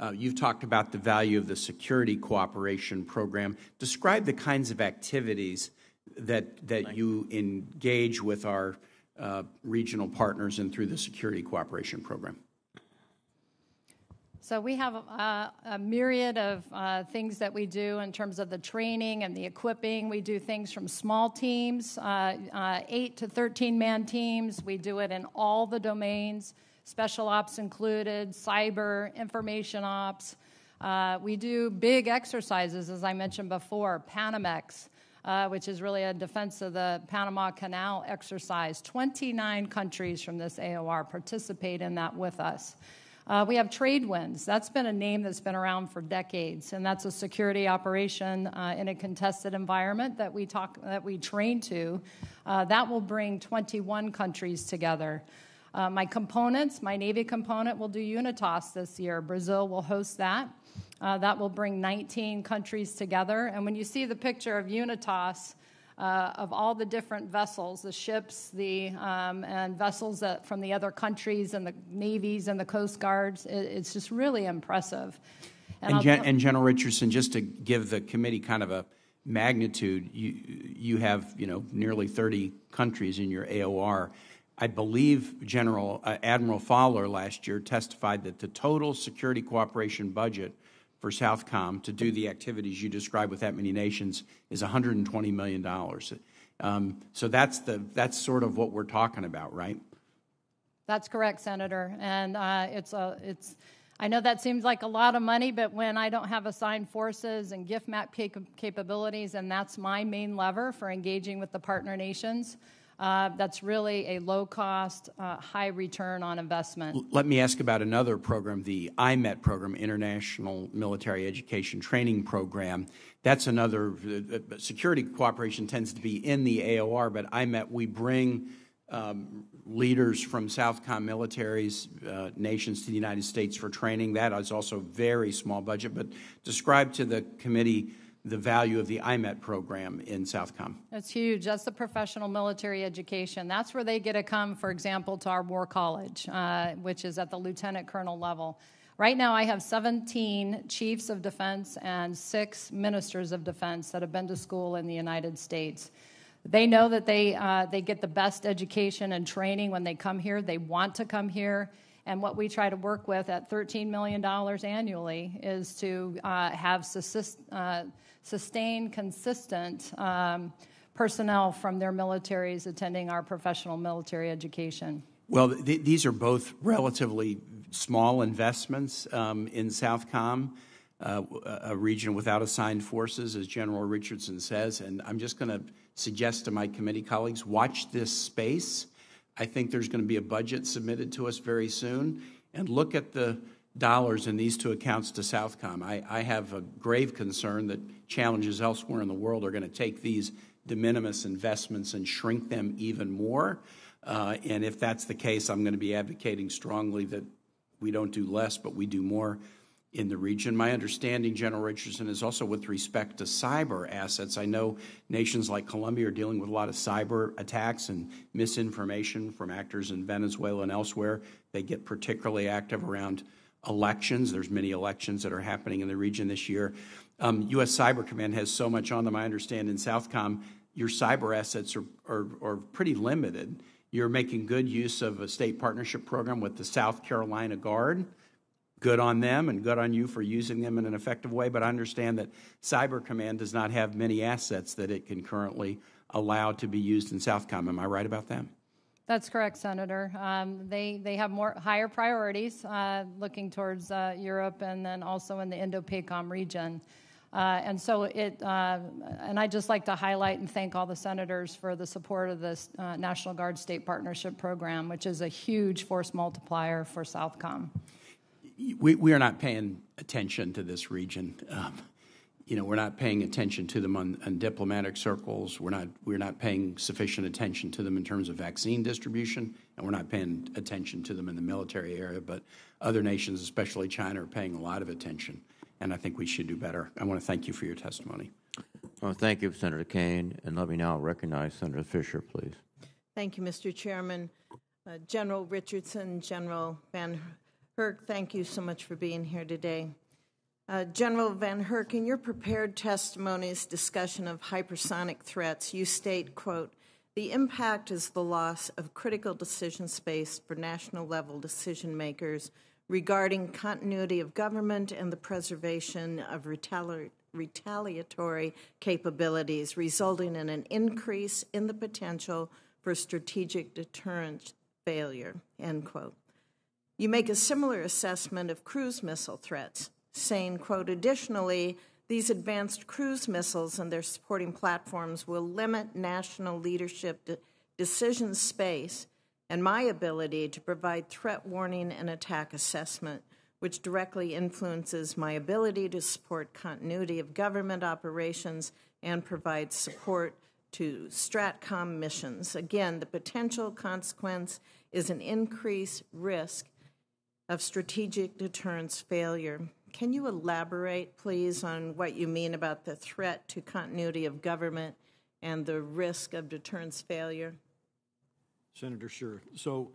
Uh, you've talked about the value of the security cooperation program. Describe the kinds of activities that, that you engage with our Uh, regional partners and through the security cooperation program. So we have a, a myriad of uh, things that we do in terms of the training and the equipping. We do things from small teams, uh, uh, eight to thirteen man teams. We do it in all the domains, special ops included, cyber, information ops. Uh, we do big exercises, as I mentioned before, Panamex, Uh, which is really a defense of the Panama Canal exercise. twenty-nine countries from this A O R participate in that with us. Uh, we have Tradewinds. That's been a name that's been around for decades, and that's a security operation uh, in a contested environment that we talk that we train to. Uh, that will bring twenty-one countries together. Uh, my components, my Navy component, will do UNITAS this year. Brazil will host that. Uh, that will bring nineteen countries together. And when you see the picture of UNITAS, uh, of all the different vessels, the ships, the um, and vessels that, from the other countries and the navies and the coast guards, it, it's just really impressive. And, and, Gen and General Richardson, just to give the committee kind of a magnitude, you you have you know nearly thirty countries in your A O R. I believe General uh, Admiral Fowler last year testified that the total security cooperation budget for SOUTHCOM to do the activities you described with that many nations is one hundred twenty million dollars. Um, so that's, the, that's sort of what we're talking about, right? That's correct, Senator. And uh, it's a, it's, I know that seems like a lot of money, but when I don't have assigned forces and GIFMAP cap capabilities, and that's my main lever for engaging with the partner nations, Uh, that's really a low-cost, uh, high return on investment. Let me ask about another program, the I MET program, International Military Education Training Program. That's another uh, – security cooperation tends to be in the A O R, but I MET, we bring um, leaders from SOUTHCOM militaries, uh, nations to the United States for training. That is also very small budget, but describe to the committee – the value of the I MET program in SOUTHCOM. That's huge. That's the professional military education. That's where they get to come, for example, to our War College, uh, which is at the lieutenant colonel level. Right now I have seventeen chiefs of defense and six ministers of defense that have been to school in the United States. They know that they, uh, they get the best education and training when they come here. They want to come here. And what we try to work with at thirteen million dollars annually is to uh, have susist, uh, sustained, consistent um, personnel from their militaries attending our professional military education. Well, th these are both relatively small investments um, in SOUTHCOM, uh, a region without assigned forces, as General Richardson says. And I'm just going to suggest to my committee colleagues, watch this space. I think there's going to be a budget submitted to us very soon. And look at the dollars in these two accounts to SOUTHCOM. I, I have a grave concern that challenges elsewhere in the world are going to take these de minimis investments and shrink them even more. Uh, and if that's the case, I'm going to be advocating strongly that we don't do less, but we do more in the region. My understanding, General Richardson, is also with respect to cyber assets. I know nations like Colombia are dealing with a lot of cyber attacks and misinformation from actors in Venezuela and elsewhere. They get particularly active around elections. There's many elections that are happening in the region this year. Um, U S. Cyber Command has so much on them. I understand in SOUTHCOM, your cyber assets are, are, are pretty limited. You're making good use of a state partnership program with the South Carolina Guard. Good on them and good on you for using them in an effective way, but I understand that Cyber Command does not have many assets that it can currently allow to be used in SOUTHCOM. Am I right about that? That's correct, Senator. Um, they, they have more higher priorities uh, looking towards uh, Europe and then also in the Indo-PACOM region. Uh, and so it, uh, and I'd just like to highlight and thank all the senators for the support of this uh, National Guard State Partnership Program, which is a huge force multiplier for SOUTHCOM. We, we are not paying attention to this region. Um, you know, we're not paying attention to them on, on diplomatic circles. We're not, we're not paying sufficient attention to them in terms of vaccine distribution, and we're not paying attention to them in the military area. But other nations, especially China, are paying a lot of attention. And I think we should do better. I want to thank you for your testimony. Well, thank you, Senator Kaine. And let me now recognize Senator Fisher, please. Thank you, Mister Chairman. Uh, General Richardson, General VanHerck, thank you so much for being here today. Uh, General VanHerck, in your prepared testimony's discussion of hypersonic threats, you state, quote, "The impact is the loss of critical decision space for national-level decision-makers regarding continuity of government and the preservation of retali- retaliatory capabilities, resulting in an increase in the potential for strategic deterrent failure," end quote. You make a similar assessment of cruise missile threats, saying, quote, "Additionally, these advanced cruise missiles and their supporting platforms will limit national leadership de- decision space and my ability to provide threat warning and attack assessment, which directly influences my ability to support continuity of government operations and provide support to STRATCOM missions. Again, the potential consequence is an increased risk of strategic deterrence failure." Can you elaborate, please, on what you mean about the threat to continuity of government and the risk of deterrence failure? Senator, sure. So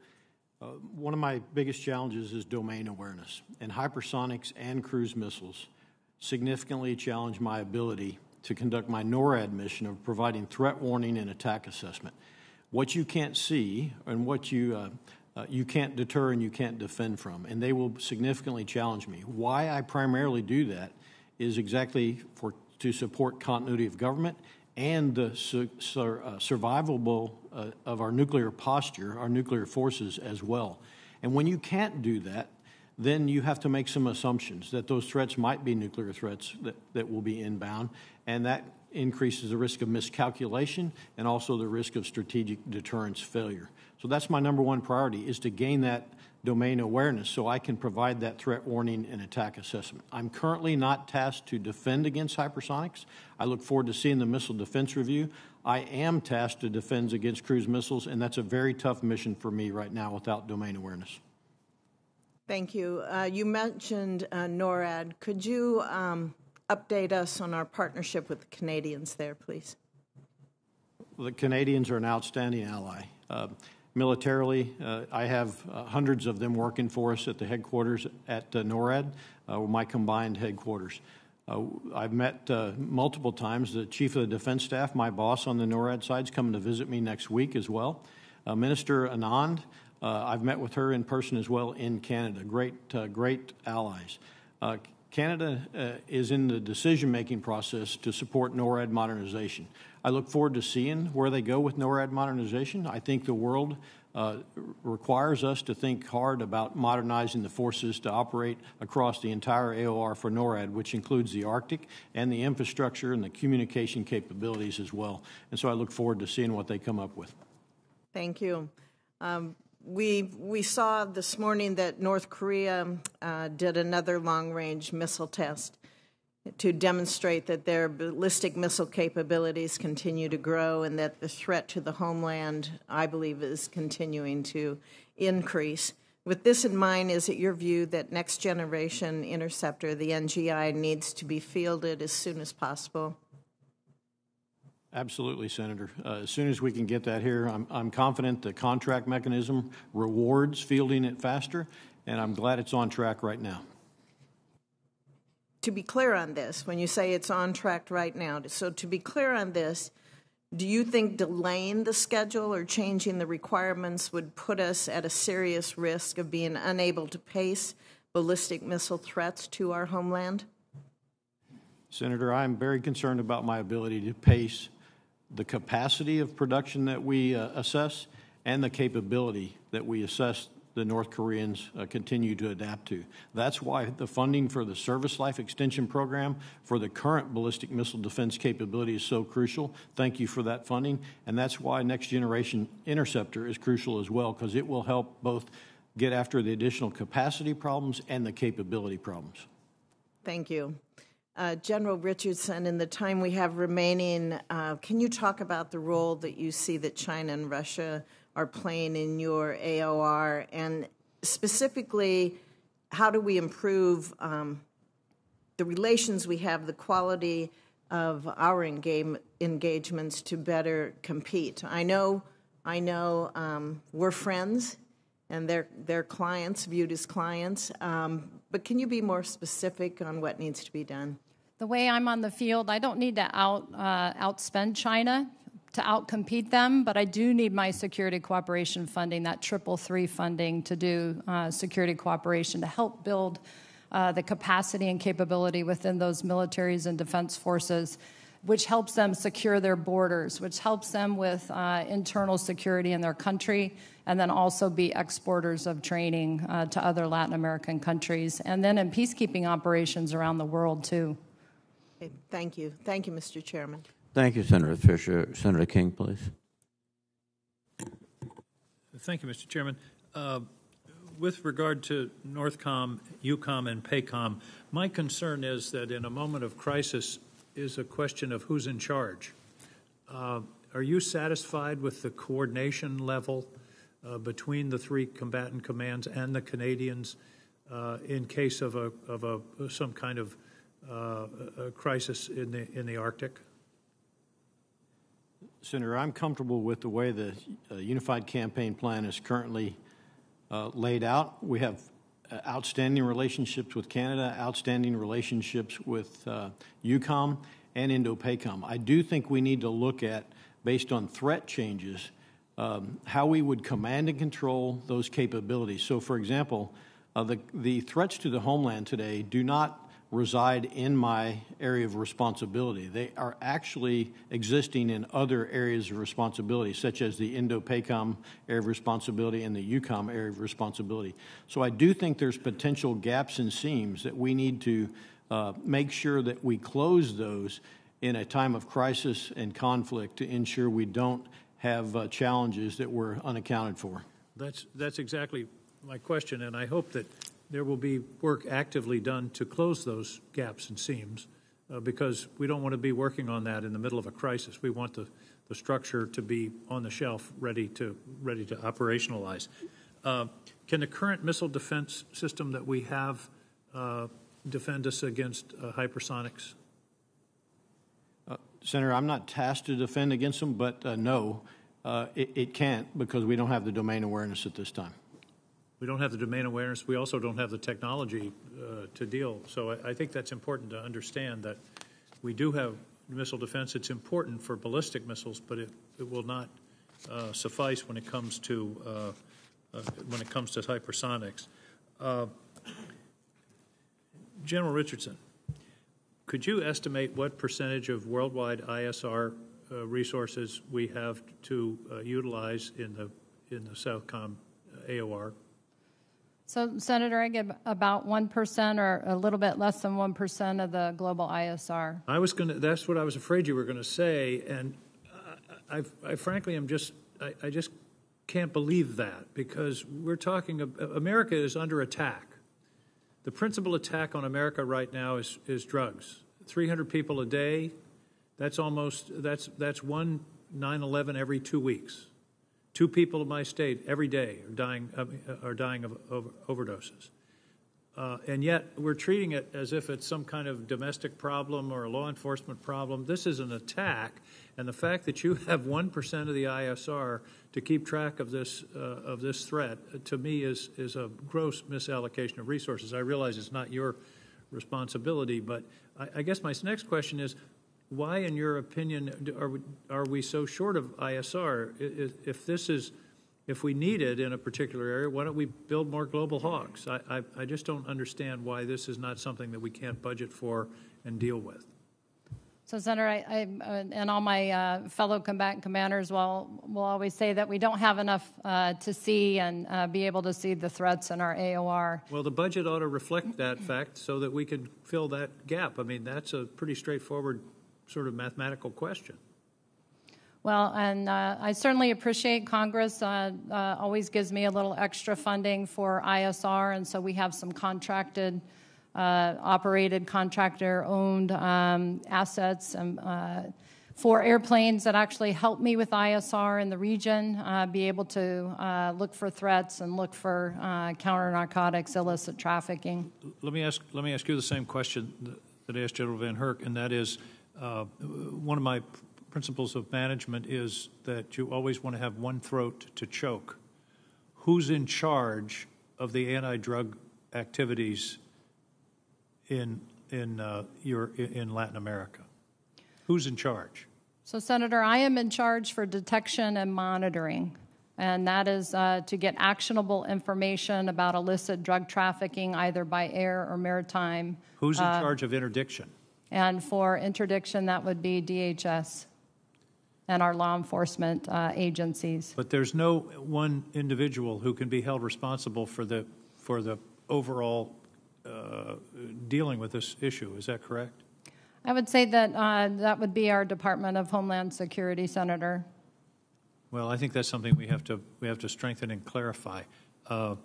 uh, one of my biggest challenges is domain awareness, and hypersonics and cruise missiles significantly challenge my ability to conduct my NORAD mission of providing threat warning and attack assessment. What you can't see and what you, uh, uh, you can't deter and you can't defend from, and they will significantly challenge me. Why I primarily do that is exactly for to support continuity of government and the su- sur- uh, survivable uh, of our nuclear posture, our nuclear forces as well. And when you can't do that, then you have to make some assumptions that those threats might be nuclear threats that, that will be inbound, and that increases the risk of miscalculation and also the risk of strategic deterrence failure. So that's my number one priority, is to gain that domain awareness so I can provide that threat warning and attack assessment. I'm currently not tasked to defend against hypersonics. I look forward to seeing the missile defense review. I am tasked to defend against cruise missiles, and that's a very tough mission for me right now without domain awareness. Thank you. Uh, you mentioned uh, NORAD. Could you um, update us on our partnership with the Canadians there, please? The Canadians are an outstanding ally. Uh, Militarily, uh, I have uh, hundreds of them working for us at the headquarters at uh, NORAD, uh, my combined headquarters. Uh, I've met uh, multiple times the Chief of the Defense Staff, my boss on the NORAD side, is coming to visit me next week as well. Uh, Minister Anand, uh, I've met with her in person as well in Canada. Great, uh, great allies. Uh, Canada uh, is in the decision-making process to support NORAD modernization. I look forward to seeing where they go with NORAD modernization. I think the world uh, requires us to think hard about modernizing the forces to operate across the entire A O R for NORAD, which includes the Arctic and the infrastructure and the communication capabilities as well. And so I look forward to seeing what they come up with. Thank you. Um, We we saw this morning that North Korea uh, did another long-range missile test. to demonstrate that their ballistic missile capabilities continue to grow and that the threat to the homeland, I believe, is continuing to increase. With this in mind, is it your view that Next Generation Interceptor, the N G I, needs to be fielded as soon as possible? Absolutely, Senator. Uh, as soon as we can get that here, I'm, I'm confident the contract mechanism rewards fielding it faster, and I'm glad it's on track right now. To be clear on this, when you say it's on track right now, so to be clear on this, do you think delaying the schedule or changing the requirements would put us at a serious risk of being unable to pace ballistic missile threats to our homeland? Senator, I'm very concerned about my ability to pace the capacity of production that we uh, assess and the capability that we assess the North Koreans uh, continue to adapt to. That's why the funding for the Service Life Extension Program for the current ballistic missile defense capability is so crucial. Thank you for that funding. And that's why Next Generation Interceptor is crucial as well, because it will help both get after the additional capacity problems and the capability problems. Thank you. Uh, General Richardson, in the time we have remaining, uh, can you talk about the role that you see that China and Russia are playing in your A O R, and specifically, how do we improve um, the relations we have, the quality of our engage engagements to better compete? I know, I know, um, we're friends, and they're they're clients, viewed as clients. Um, but can you be more specific on what needs to be done? The way I'm on the field, I don't need to out uh, outspend China, to outcompete them, but I do need my security cooperation funding, that triple three funding, to do uh, security cooperation to help build uh, the capacity and capability within those militaries and defense forces, which helps them secure their borders, which helps them with uh, internal security in their country, and then also be exporters of training uh, to other Latin American countries, and then in peacekeeping operations around the world, too. Okay, thank you. Thank you, Mister Chairman. Thank you, Senator Fisher. Senator King, please. Thank you, Mister Chairman. Uh, with regard to NORTHCOM, EUCOM, and PACOM, my concern is that in a moment of crisis is a question of who's in charge. Uh, are you satisfied with the coordination level uh, between the three combatant commands and the Canadians uh, in case of a of a some kind of uh, a crisis in the in the Arctic? Senator, I'm comfortable with the way the uh, Unified Campaign Plan is currently uh, laid out. We have uh, outstanding relationships with Canada, outstanding relationships with uh, EUCOM and INDOPACOM. I do think we need to look at, based on threat changes, um, how we would command and control those capabilities. So, for example, uh, the, the threats to the homeland today do not reside in my area of responsibility. They are actually existing in other areas of responsibility, such as the INDOPACOM area of responsibility and the EUCOM area of responsibility. So I do think there's potential gaps and seams that we need to uh, make sure that we close those in a time of crisis and conflict to ensure we don't have uh, challenges that were unaccounted for. That's, that's exactly my question, and I hope that there will be work actively done to close those gaps and seams uh, because we don't want to be working on that in the middle of a crisis. We want the, the structure to be on the shelf ready to, ready to operationalize. Uh, can the current missile defense system that we have uh, defend us against uh, hypersonics? Uh, Senator, I'm not tasked to defend against them, but uh, no, uh, it, it can't because we don't have the domain awareness at this time. We don't have the domain awareness. We also don't have the technology uh, to deal. So I, I think that's important to understand that we do have missile defense. It's important for ballistic missiles, but it, it will not uh, suffice when it comes to uh, uh, when it comes to hypersonics. Uh, General Richardson, could you estimate what percentage of worldwide I S R uh, resources we have to uh, utilize in the in the SOUTHCOM A O R? So, Senator, I give about one percent or a little bit less than one percent of the global I S R. I was going to, that's what I was afraid you were going to say, and I, I, I frankly am just, I, I just can't believe that, because we're talking, America is under attack. The principal attack on America right now is, is drugs. three hundred people a day, that's almost, that's, that's one nine eleven every two weeks. Two people in my state every day are dying, are dying of over, overdoses. Uh, and yet we're treating it as if it's some kind of domestic problem or a law enforcement problem. This is an attack, and the fact that you have one percent of the I S R to keep track of this, uh, of this threat, to me is, is a gross misallocation of resources. I realize it's not your responsibility, but I, I guess my next question is, why, in your opinion, are we, are we so short of I S R? If this is, if we need it in a particular area, why don't we build more Global Hawks? I, I, I just don't understand why this is not something that we can't budget for and deal with. So, Senator, I, I and all my uh, fellow combatant commanders will, will always say that we don't have enough uh, to see and uh, be able to see the threats in our A O R. Well, the budget ought to reflect that fact so that we can fill that gap. I mean, that's a pretty straightforward sort of mathematical question. Well, and uh, I certainly appreciate Congress uh, uh, always gives me a little extra funding for I S R, and so we have some contracted, uh, operated, contractor-owned um, assets and, uh, for airplanes that actually help me with I S R in the region, uh, be able to uh, look for threats and look for uh, counter-narcotics, illicit trafficking. Let me ask. Let me ask you the same question that I asked General VanHerck, and that is, uh, one of my principles of management is that you always want to have one throat to choke. Who's in charge of the anti-drug activities in in uh, your in Latin America? Who's in charge? So, Senator, I am in charge for detection and monitoring, and that is uh, to get actionable information about illicit drug trafficking, either by air or maritime. Who's in uh, charge of interdiction? And for interdiction, that would be D H S. And our law enforcement uh, agencies. But there's no one individual who can be held responsible for the for the overall uh, dealing with this issue. Is that correct? I would say that uh, that would be our Department of Homeland Security, Senator. Well, I think that's something we have to we have to strengthen and clarify. Uh,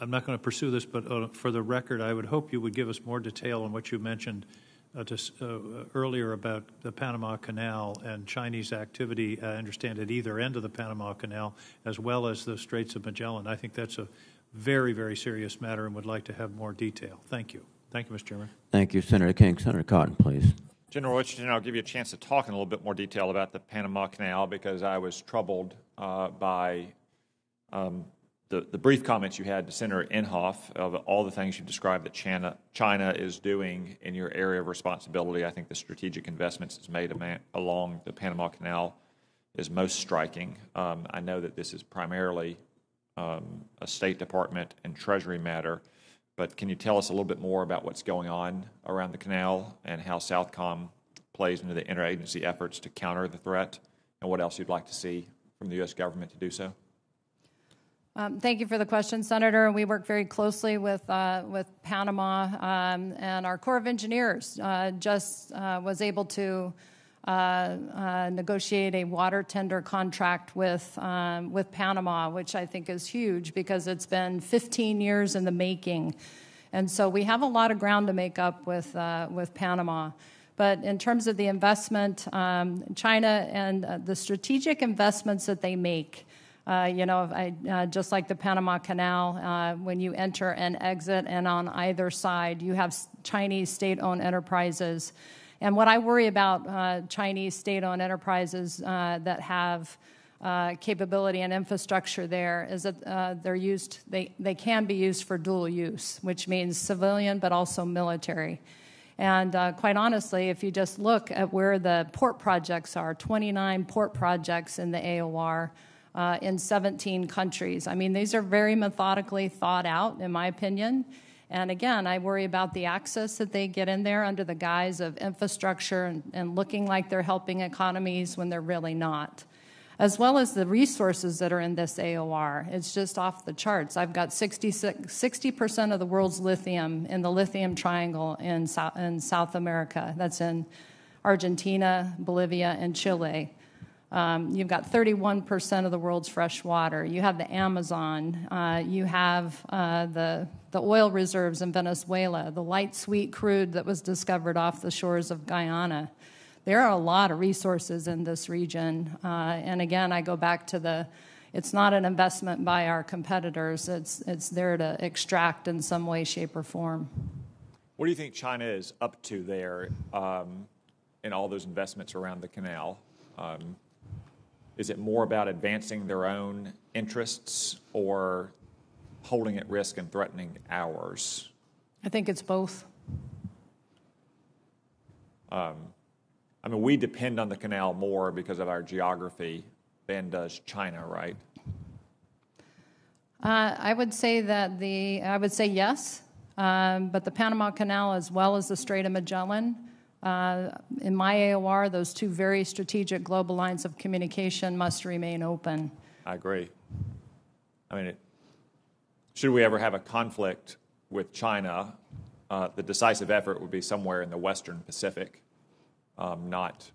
I'm not going to pursue this, but uh, for the record, I would hope you would give us more detail on what you mentioned Uh, just, uh, earlier about the Panama Canal and Chinese activity, I understand, at either end of the Panama Canal, as well as the Straits of Magellan. I think that's a very, very serious matter and would like to have more detail. Thank you. Thank you, Mister Chairman. Thank you, Senator King. Senator Cotton, please. General Richardson, I'll give you a chance to talk in a little bit more detail about the Panama Canal, because I was troubled uh, by um, the, the brief comments you had to Senator Inhofe of all the things you've described that China, China is doing in your area of responsibility. I think the strategic investments it's made along the Panama Canal is most striking. Um, I know that this is primarily um, a State Department and Treasury matter, but can you tell us a little bit more about what's going on around the canal and how SOUTHCOM plays into the interagency efforts to counter the threat, and what else you'd like to see from the U S government to do so? Um, thank you for the question, Senator. We work very closely with uh, with Panama, um, and our Corps of Engineers uh, just uh, was able to uh, uh, negotiate a water tender contract with um, with Panama, which I think is huge because it's been fifteen years in the making, and so we have a lot of ground to make up with uh, with Panama. But in terms of the investment, um, China and uh, the strategic investments that they make. Uh, you know, I, uh, just like the Panama Canal, uh, when you enter and exit, and on either side, you have Chinese state-owned enterprises. And what I worry about uh, Chinese state-owned enterprises uh, that have uh, capability and infrastructure there is that uh, they're used, they, they can be used for dual use, which means civilian but also military. And uh, quite honestly, if you just look at where the port projects are, twenty-nine port projects in the A O R, Uh, in seventeen countries. I mean, these are very methodically thought out, in my opinion. And again, I worry about the access that they get in there under the guise of infrastructure and, and looking like they're helping economies when they're really not. As well as the resources that are in this A O R. It's just off the charts. I've got sixty percent of the world's lithium in the lithium triangle in South, in South America. That's in Argentina, Bolivia, and Chile. Um, you've got thirty-one percent of the world's fresh water. You have the Amazon. Uh, you have uh, the, the oil reserves in Venezuela, the light sweet crude that was discovered off the shores of Guyana. There are a lot of resources in this region. Uh, and again, I go back to the, it's not an investment by our competitors. It's, it's there to extract in some way, shape, or form. What do you think China is up to there um, in all those investments around the canal? Um, Is it more about advancing their own interests or holding at risk and threatening ours? I think it's both. Um, I mean, we depend on the canal more because of our geography than does China, right? Uh, I would say that the, I would say yes, um, but the Panama Canal as well as the Strait of Magellan, Uh, in my A O R, those two very strategic global lines of communication must remain open. I agree. I mean, it, should we ever have a conflict with China, uh, the decisive effort would be somewhere in the Western Pacific, um, not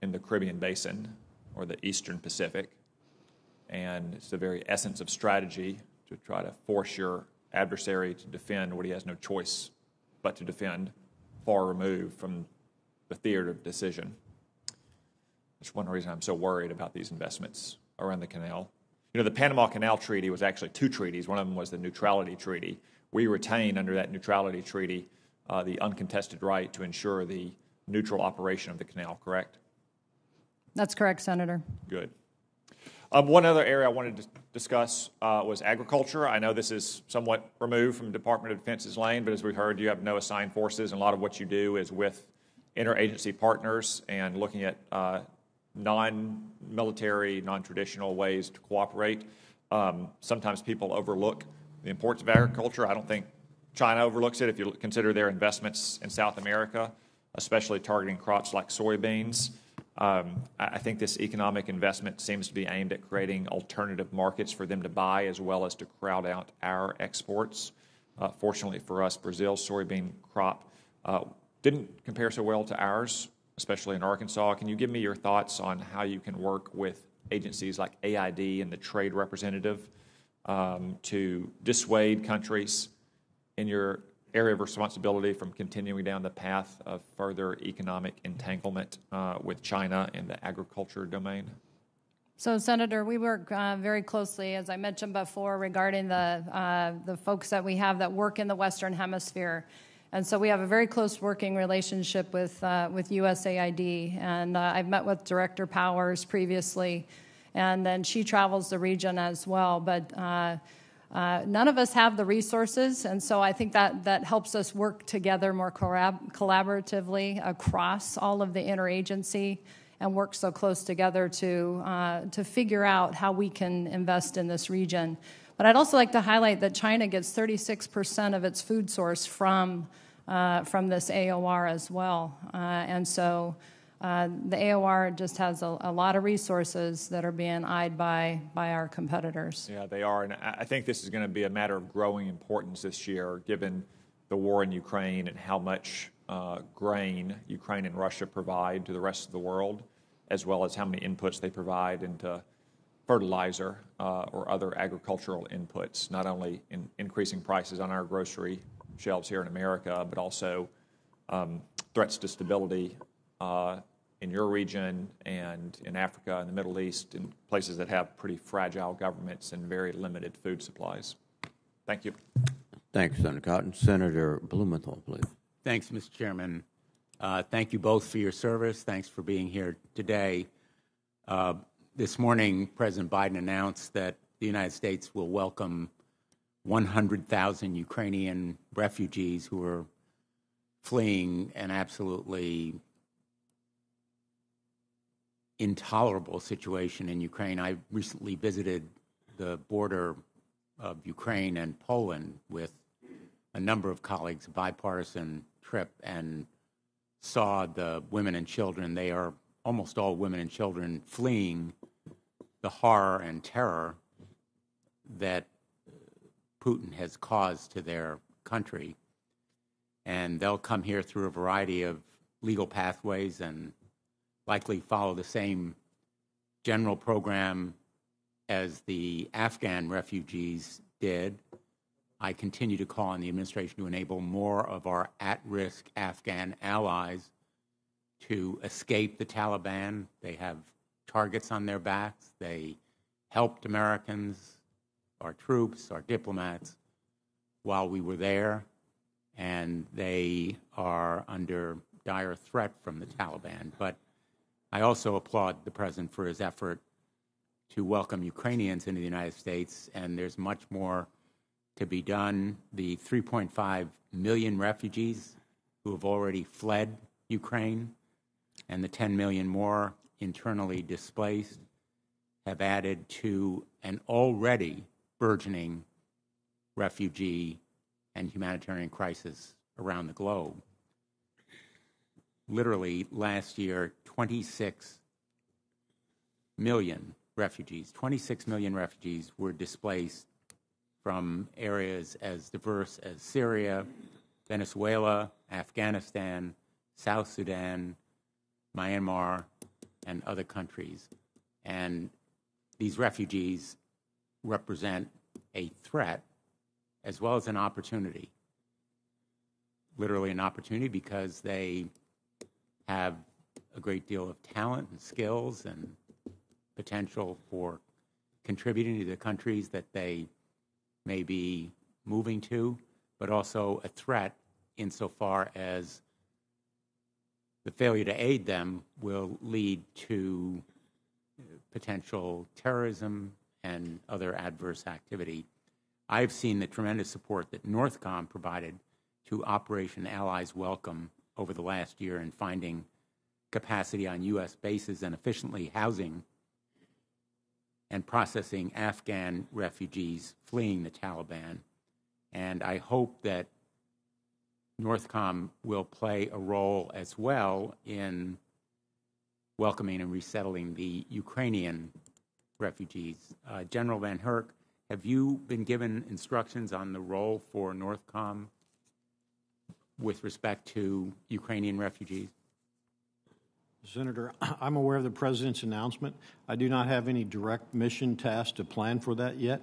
in the Caribbean Basin or the Eastern Pacific. And it's the very essence of strategy to try to force your adversary to defend what he has no choice but to defend. Far removed from the theater of decision. That's one reason I'm so worried about these investments around the canal. You know, the Panama Canal Treaty was actually two treaties. One of them was the Neutrality Treaty. We retain under that Neutrality Treaty uh, the uncontested right to ensure the neutral operation of the canal, correct? That's correct, Senator. Good. Um, one other area I wanted to discuss uh, was agriculture. I know this is somewhat removed from Department of Defense's lane, but as we've heard, you have no assigned forces, and a lot of what you do is with interagency partners and looking at uh, non-military, non-traditional ways to cooperate. Um, sometimes people overlook the importance of agriculture. I don't think China overlooks it if you consider their investments in South America, especially targeting crops like soybeans. Um, I think this economic investment seems to be aimed at creating alternative markets for them to buy as well as to crowd out our exports. Uh, fortunately for us, Brazil's soybean crop uh, didn't compare so well to ours, especially in Arkansas. Can you give me your thoughts on how you can work with agencies like A I D and the trade representative um, to dissuade countries in your area of responsibility from continuing down the path of further economic entanglement uh, with China in the agriculture domain? So, Senator, we work uh, very closely, as I mentioned before, regarding the, uh, the folks that we have that work in the Western Hemisphere. And so we have a very close working relationship with, uh, with U S A I D. And uh, I've met with Director Powers previously, and then she travels the region as well. But uh, Uh, none of us have the resources, and so I think that, that helps us work together more collab collaboratively across all of the interagency and work so close together to, uh, to figure out how we can invest in this region. But I'd also like to highlight that China gets thirty-six percent of its food source from, uh, from this A O R as well. Uh, and so uh, the A O R just has a, a lot of resources that are being eyed by, by our competitors. Yeah, they are. And I think this is going to be a matter of growing importance this year, given the war in Ukraine and how much uh, grain Ukraine and Russia provide to the rest of the world, as well as how many inputs they provide into fertilizer uh, or other agricultural inputs, not only in increasing prices on our grocery shelves here in America, but also um, threats to stability Uh, in your region and in Africa and the Middle East and places that have pretty fragile governments and very limited food supplies. Thank you. Thanks, Senator Cotton. Senator Blumenthal, please. Thanks, Mister Chairman. Uh, thank you both for your service. Thanks for being here today. Uh, this morning, President Biden announced that the United States will welcome one hundred thousand Ukrainian refugees who are fleeing an absolutely intolerable situation in Ukraine. I recently visited the border of Ukraine and Poland with a number of colleagues, a bipartisan trip, and saw the women and children. They are almost all women and children fleeing the horror and terror that Putin has caused to their country. And they'll come here through a variety of legal pathways and likely follow the same general program as the Afghan refugees did. I continue to call on the administration to enable more of our at-risk Afghan allies to escape the Taliban. They have targets on their backs. They helped Americans, our troops, our diplomats, while we were there, and they are under dire threat from the Taliban. But I also applaud the President for his effort to welcome Ukrainians into the United States, and there's much more to be done. The three point five million refugees who have already fled Ukraine and the ten million more internally displaced have added to an already burgeoning refugee and humanitarian crisis around the globe. Literally last year, twenty-six million refugees, twenty-six million refugees were displaced from areas as diverse as Syria, Venezuela, Afghanistan, South Sudan, Myanmar, and other countries. And these refugees represent a threat as well as an opportunity, literally an opportunity, because they have a great deal of talent and skills and potential for contributing to the countries that they may be moving to, but also a threat insofar as the failure to aid them will lead to potential terrorism and other adverse activity. I've seen the tremendous support that NORTHCOM provided to Operation Allies Welcome over the last year in finding capacity on U S bases and efficiently housing and processing Afghan refugees fleeing the Taliban. And I hope that NORTHCOM will play a role as well in welcoming and resettling the Ukrainian refugees. Uh, General VanHerck, have you been given instructions on the role for NORTHCOM with respect to Ukrainian refugees? Senator, I'm aware of the President's announcement. I do not have any direct mission task to plan for that yet.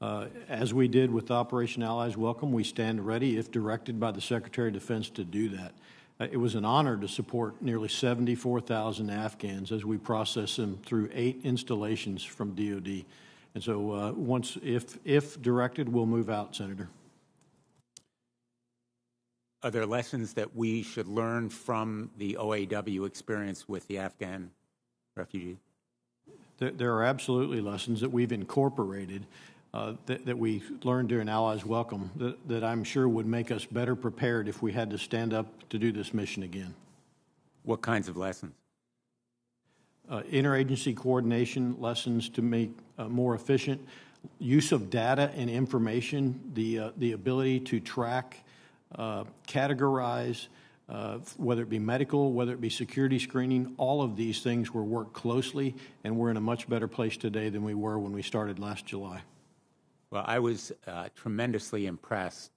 Uh, as we did with Operation Allies Welcome, we stand ready, if directed by the Secretary of Defense, to do that. Uh, it was an honor to support nearly seventy-four thousand Afghans as we process them through eight installations from D O D. And so uh, once, if, if directed, we'll move out, Senator. Are there lessons that we should learn from the O A W experience with the Afghan refugees? There, there are absolutely lessons that we've incorporated uh, that, that we learned during Allies Welcome that, that I'm sure would make us better prepared if we had to stand up to do this mission again. What kinds of lessons? Uh, interagency coordination lessons to make uh, more efficient, use of data and information, the, uh, the ability to track Uh, categorize, uh, whether it be medical, whether it be security screening, all of these things were worked closely, and we're in a much better place today than we were when we started last July. Well, I was uh, tremendously impressed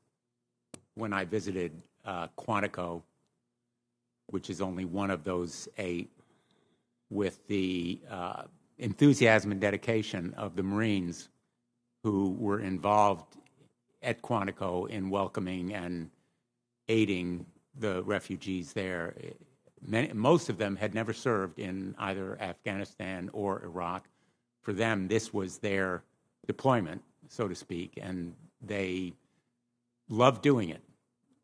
when I visited uh, Quantico, which is only one of those eight, with the uh, enthusiasm and dedication of the Marines who were involved at Quantico in welcoming and aiding the refugees there. Many, most of them had never served in either Afghanistan or Iraq. For them, this was their deployment, so to speak, and they loved doing it.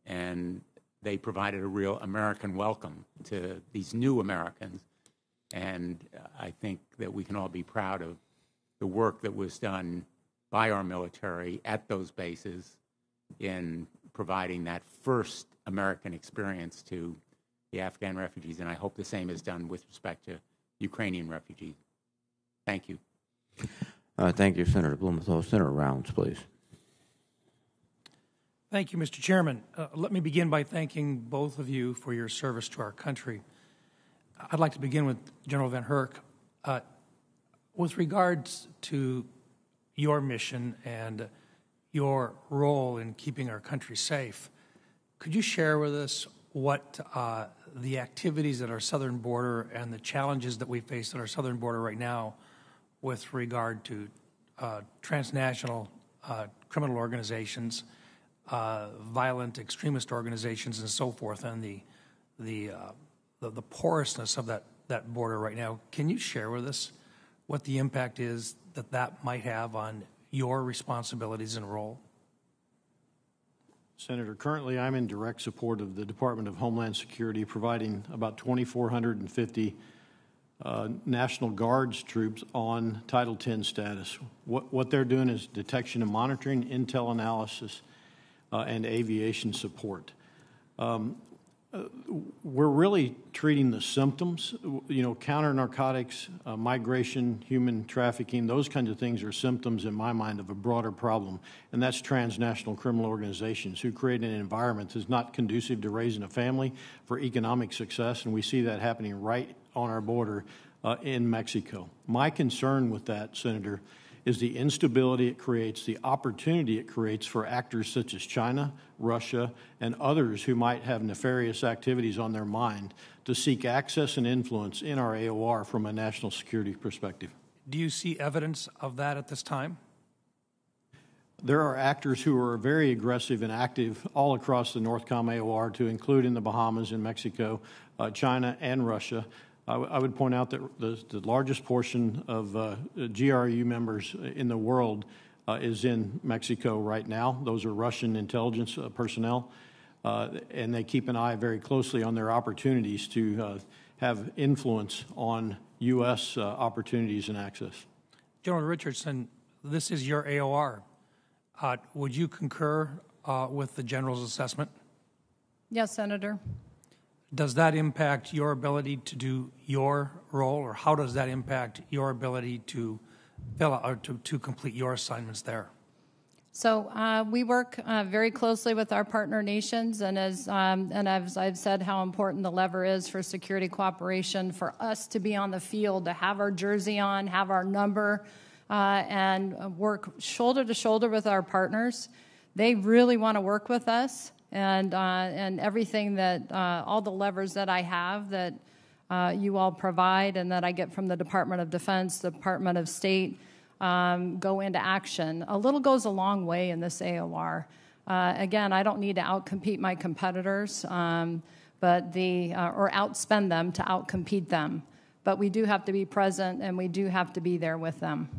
And they provided a real American welcome to these new Americans. And I think that we can all be proud of the work that was done by our military at those bases in providing that first American experience to the Afghan refugees, and I hope the same is done with respect to Ukrainian refugees. Thank you. Uh, thank you, Senator Blumenthal. Senator Rounds, please. Thank you, Mister Chairman. Uh, let me begin by thanking both of you for your service to our country. I'd like to begin with General VanHerck. Uh, with regards to your mission and your role in keeping our country safe, could you share with us what uh, the activities at our southern border and the challenges that we face at our southern border right now with regard to uh, transnational uh, criminal organizations, uh, violent extremist organizations, and so forth, and the the uh, the, the porousness of that that border right now. Can you share with us what the impact is that that might have on your responsibilities and role? Senator, currently I'm in direct support of the Department of Homeland Security, providing about two thousand four hundred fifty uh, National Guards troops on Title ten status. What, what they're doing is detection and monitoring, intel analysis, uh, and aviation support. Um, uh, we're really treating the symptoms. You know, counter-narcotics, uh, migration, human trafficking, those kinds of things are symptoms, in my mind, of a broader problem, and that's transnational criminal organizations who create an environment that's not conducive to raising a family for economic success, and we see that happening right on our border uh, in Mexico. My concern with that, Senator, is the instability it creates, the opportunity it creates for actors such as China, Russia, and others who might have nefarious activities on their mind to seek access and influence in our A O R from a national security perspective. Do you see evidence of that at this time? There are actors who are very aggressive and active all across the NORTHCOM A O R, to include in the Bahamas and Mexico, uh, China, and Russia. I would point out that the, the largest portion of uh, G R U members in the world uh, is in Mexico right now. Those are Russian intelligence uh, personnel, uh, and they keep an eye very closely on their opportunities to uh, have influence on U S uh, opportunities and access. General Richardson, this is your A O R. Uh, would you concur uh, with the General's assessment? Yes, Senator. Does that impact your ability to do your role, or how does that impact your ability to fill out, or to, to complete your assignments there? So uh, we work uh, very closely with our partner nations, and as um, and as I've said, how important the lever is for security cooperation, for us to be on the field, to have our jersey on, have our number, uh, and work shoulder to shoulder with our partners. They really want to work with us. And, uh, and everything that, uh, all the levers that I have that uh, you all provide and that I get from the Department of Defense, the Department of State, um, go into action. A little goes a long way in this A O R. Uh, again, I don't need to outcompete my competitors, um, but the, uh, or outspend them to outcompete them. But we do have to be present, and we do have to be there with them.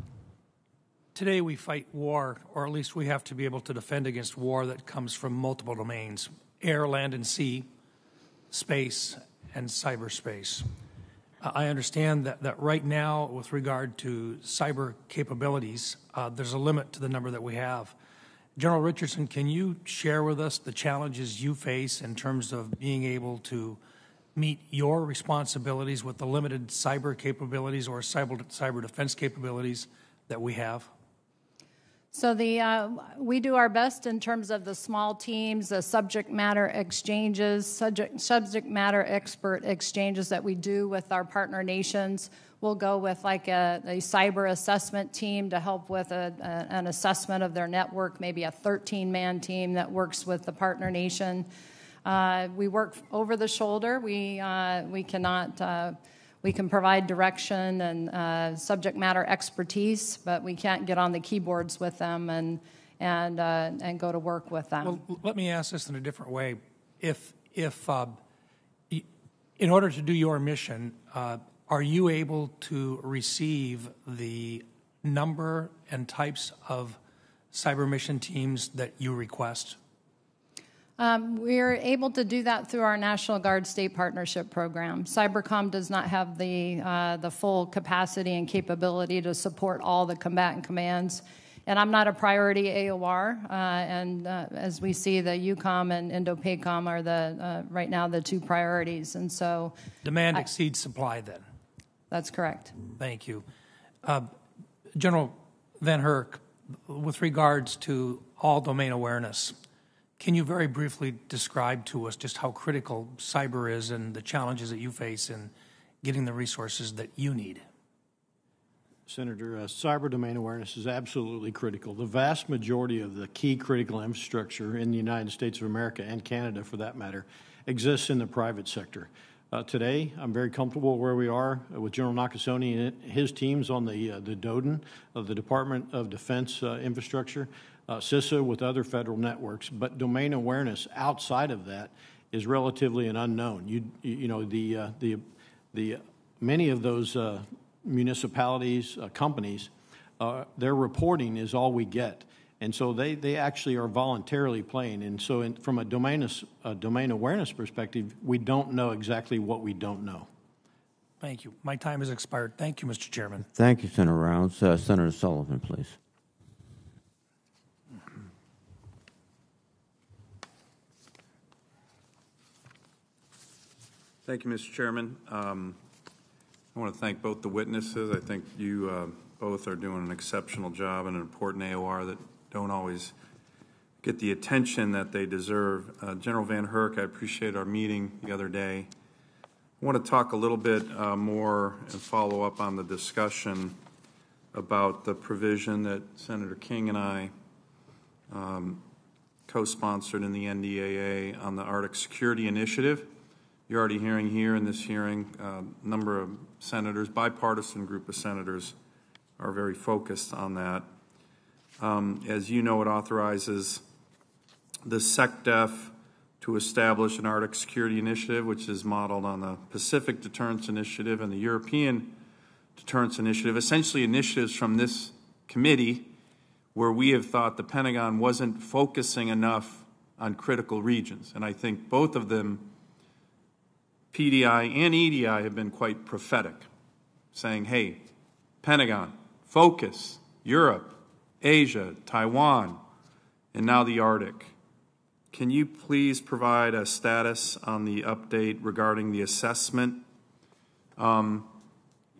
Today we fight war, or at least we have to be able to defend against war that comes from multiple domains: air, land, and sea, space, and cyberspace. Uh, I understand that, that right now, with regard to cyber capabilities, uh, there's a limit to the number that we have. General Richardson, can you share with us the challenges you face in terms of being able to meet your responsibilities with the limited cyber capabilities or cyber, cyber defense capabilities that we have? So the, uh, we do our best in terms of the small teams, the subject matter exchanges, subject, subject matter expert exchanges that we do with our partner nations. We'll go with like a, a cyber assessment team to help with a, a, an assessment of their network, maybe a thirteen man team that works with the partner nation. Uh, we work over the shoulder. We, uh, we cannot... Uh, We can provide direction and uh, subject matter expertise, but we can't get on the keyboards with them and, and, uh, and go to work with them. Well, let me ask this in a different way. If, if uh, in order to do your mission, uh, are you able to receive the number and types of cyber mission teams that you request? Um, we're able to do that through our National Guard State Partnership Program. Cybercom does not have the, uh, the full capacity and capability to support all the combatant commands. And I'm not a priority A O R, uh, and uh, as we see, the U COM and INDOPACOM are the, uh, right now the two priorities. And so... Demand I, exceeds supply, then. That's correct. Thank you. Uh, General VanHerck, with regards to all domain awareness, can you very briefly describe to us just how critical cyber is and the challenges that you face in getting the resources that you need? Senator, uh, cyber domain awareness is absolutely critical. The vast majority of the key critical infrastructure in the United States of America, and Canada for that matter, exists in the private sector. uh, today. I'm very comfortable where we are with General Nakasone and his teams on the uh, the DODEN of the Department of Defense uh, infrastructure, uh, CISA with other federal networks. But domain awareness outside of that is relatively an unknown. You you know the uh, the the many of those uh, municipalities uh, companies, uh, their reporting is all we get. And so they, they actually are voluntarily playing. And so in, from a domain, a domain awareness perspective, we don't know exactly what we don't know. Thank you. My time has expired. Thank you, Mister Chairman. Thank you, Senator Rounds. Uh, Senator Sullivan, please. Thank you, Mister Chairman. Um, I want to thank both the witnesses. I think you uh, both are doing an exceptional job and an important A O R that don't always get the attention that they deserve. Uh, General VanHerck, I appreciate our meeting the other day. I want to talk a little bit uh, more and follow up on the discussion about the provision that Senator King and I um, co-sponsored in the N D A A on the Arctic Security Initiative. You're already hearing here in this hearing a uh, number of senators, bipartisan group of senators are very focused on that. Um, as you know, it authorizes the SecDef to establish an Arctic Security Initiative, which is modeled on the Pacific Deterrence Initiative and the European Deterrence Initiative, essentially initiatives from this committee where we have thought the Pentagon wasn't focusing enough on critical regions. And I think both of them, P D I and E D I, have been quite prophetic, saying, hey, Pentagon, focus, Europe, Asia, Taiwan, and now the Arctic. Can you please provide a status on the update regarding the assessment? Um,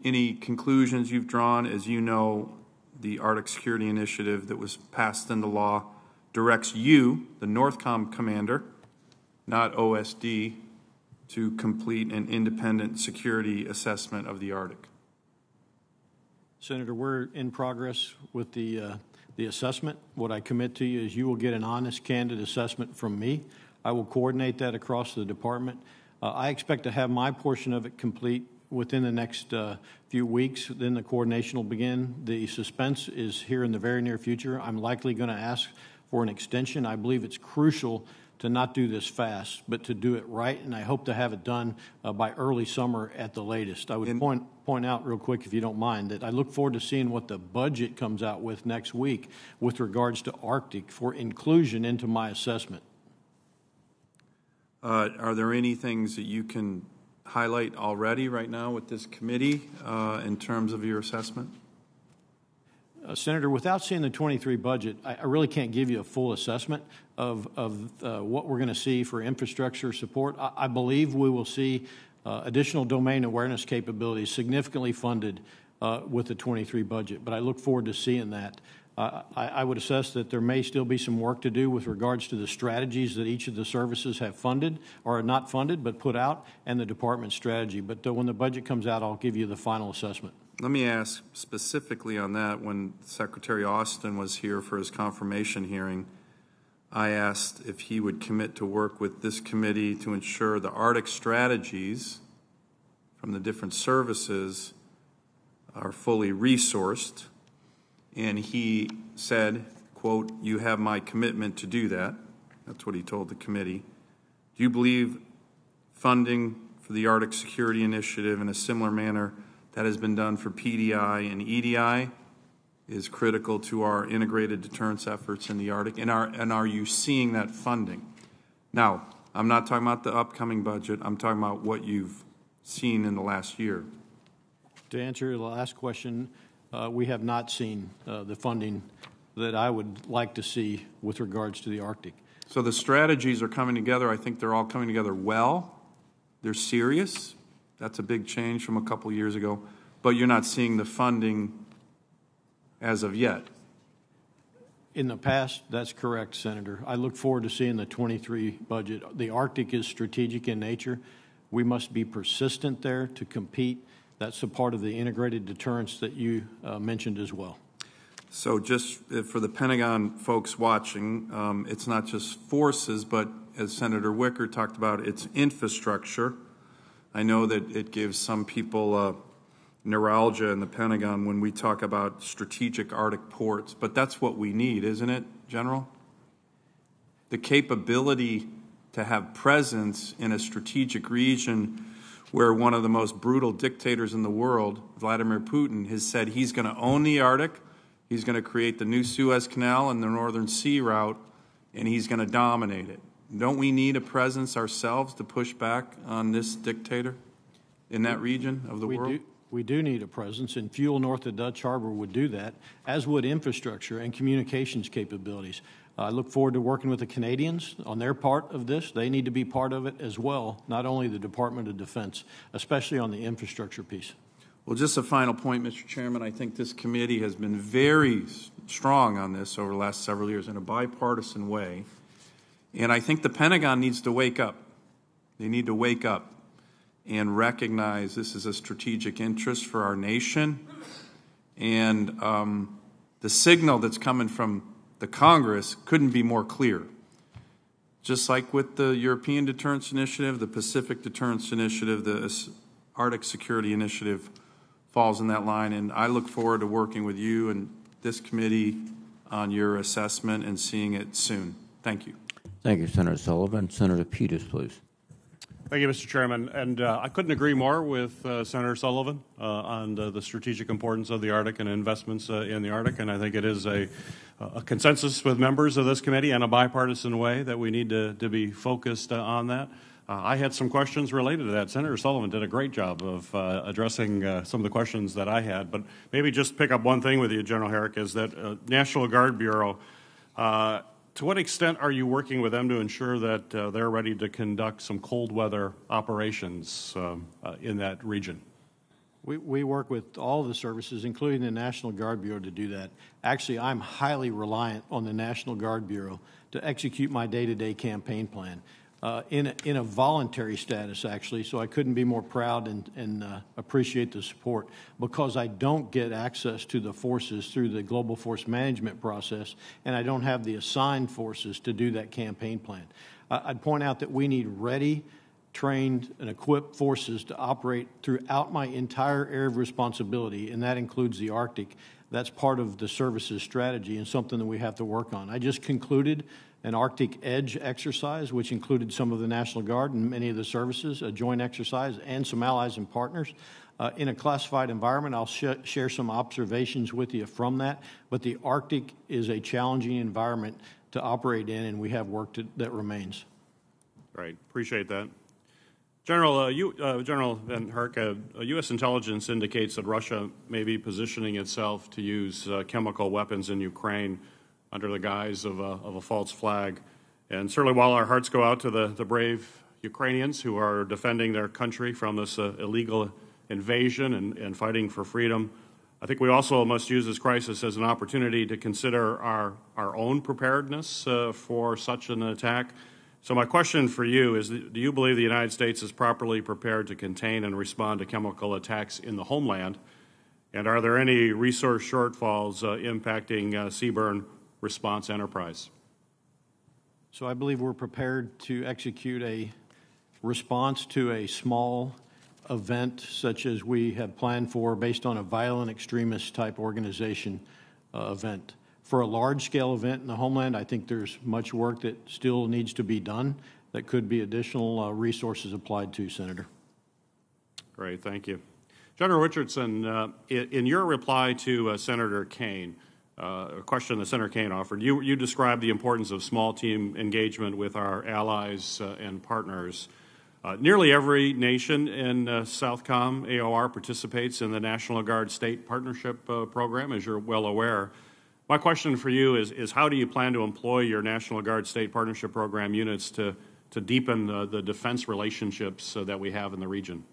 any conclusions you've drawn? As you know, the Arctic Security Initiative that was passed into law directs you, the NORTHCOM commander, not O S D, to complete an independent security assessment of the Arctic. Senator, we're in progress with the, uh, the assessment. What I commit to you is you will get an honest, candid assessment from me. I will coordinate that across the department. Uh, I expect to have my portion of it complete within the next uh, few weeks. Then the coordination will begin. The suspense is here in the very near future. I'm likely going to ask for an extension. I believe it's crucial to not do this fast, but to do it right, and I hope to have it done uh, by early summer at the latest. I would and point point out real quick, if you don't mind, that I look forward to seeing what the budget comes out with next week with regards to Arctic for inclusion into my assessment. Uh, are there any things that you can highlight already right now with this committee uh, in terms of your assessment? Uh, Senator, without seeing the twenty-three budget, I, I really can't give you a full assessment of, of uh, what we're going to see for infrastructure support. I, I believe we will see uh, additional domain awareness capabilities significantly funded uh, with the twenty-three budget, but I look forward to seeing that. Uh, I, I would assess that there may still be some work to do with regards to the strategies that each of the services have funded, or not funded, but put out, and the department strategy. But uh, when the budget comes out, I'll give you the final assessment. Let me ask specifically on that. When Secretary Austin was here for his confirmation hearing, I asked if he would commit to work with this committee to ensure the Arctic strategies from the different services are fully resourced, and he said, quote, "You have my commitment to do that." That's what he told the committee. Do you believe funding for the Arctic Security Initiative in a similar manner that has been done for P D I and E D I is critical to our integrated deterrence efforts in the Arctic, and are, and are you seeing that funding? Now, I'm not talking about the upcoming budget. I'm talking about what you've seen in the last year. To answer the last question, uh, we have not seen uh, the funding that I would like to see with regards to the Arctic. So the strategies are coming together. I think they're all coming together well. They're serious. That's a big change from a couple years ago, but you're not seeing the funding as of yet. In the past, that's correct, Senator. I look forward to seeing the twenty-three budget. The Arctic is strategic in nature. We must be persistent there to compete. That's a part of the integrated deterrence that you uh, mentioned as well. So just for the Pentagon folks watching, um, it's not just forces, but as Senator Wicker talked about, it's infrastructure. I know that it gives some people uh, neuralgia in the Pentagon when we talk about strategic Arctic ports, but that's what we need, isn't it, General? The capability to have presence in a strategic region where one of the most brutal dictators in the world, Vladimir Putin, has said he's going to own the Arctic, he's going to create the new Suez Canal and the Northern Sea Route, and he's going to dominate it. Don't we need a presence ourselves to push back on this dictator in that region of the we world? Do, we do need a presence, and fuel north of Dutch Harbor would do that, as would infrastructure and communications capabilities. I look forward to working with the Canadians on their part of this. They need to be part of it as well, not only the Department of Defense, especially on the infrastructure piece. Well, just a final point, Mister Chairman. I think this committee has been very strong on this over the last several years in a bipartisan way. And I think the Pentagon needs to wake up. They need to wake up and recognize this is a strategic interest for our nation. And um, the signal that's coming from the Congress couldn't be more clear. Just like with the European Deterrence Initiative, the Pacific Deterrence Initiative, the Arctic Security Initiative falls in that line. And I look forward to working with you and this committee on your assessment and seeing it soon. Thank you. Thank you, Senator Sullivan. Senator Peters, please. Thank you, Mister Chairman. And uh, I couldn't agree more with uh, Senator Sullivan uh, on uh, the strategic importance of the Arctic and investments uh, in the Arctic. And I think it is a, a consensus with members of this committee in a bipartisan way that we need to, to be focused uh, on that. Uh, I had some questions related to that. Senator Sullivan did a great job of uh, addressing uh, some of the questions that I had. But maybe just pick up one thing with you, General Herrick, is that uh, National Guard Bureau, uh, to what extent are you working with them to ensure that uh, they're ready to conduct some cold weather operations um, uh, in that region? We, we work with all the services, including the National Guard Bureau, to do that. Actually, I'm highly reliant on the National Guard Bureau to execute my day-to-day campaign plan uh, in, a, in a voluntary status, actually, so I couldn't be more proud and, and uh, appreciate the support, because I don't get access to the forces through the global force management process, and I don't have the assigned forces to do that campaign plan. Uh, I'd point out that we need ready, trained, and equipped forces to operate throughout my entire area of responsibility, and that includes the Arctic. That's part of the services strategy and something that we have to work on. I just concluded an Arctic Edge exercise, which included some of the National Guard and many of the services, a joint exercise, and some allies and partners. Uh, in a classified environment, I'll sh share some observations with you from that, but the Arctic is a challenging environment to operate in, and we have work to, that remains. Right. Appreciate that. General, uh, you, uh, General VanHerck, uh, U S intelligence indicates that Russia may be positioning itself to use uh, chemical weapons in Ukraine under the guise of a, of a false flag. And certainly while our hearts go out to the, the brave Ukrainians who are defending their country from this uh, illegal invasion and, and fighting for freedom, I think we also must use this crisis as an opportunity to consider our, our own preparedness uh, for such an attack. So my question for you is, do you believe the United States is properly prepared to contain and respond to chemical attacks in the homeland? And are there any resource shortfalls uh, impacting uh, Seaburn response enterprise? So I believe we're prepared to execute a response to a small event such as we have planned for based on a violent extremist type organization uh, event. For a large-scale event in the homeland, I think there's much work that still needs to be done that could be additional uh, resources applied to, Senator. Great, thank you. General Richardson, uh, in, in your reply to uh, Senator Kane, uh, a question that Senator Kane offered, you, you described the importance of small team engagement with our allies uh, and partners. Uh, nearly every nation in uh, SOUTHCOM A O R participates in the National Guard State Partnership uh, Program, as you're well aware. My question for you is, is how do you plan to employ your National Guard State Partnership Program units to, to deepen the, the defense relationships uh, that we have in the region?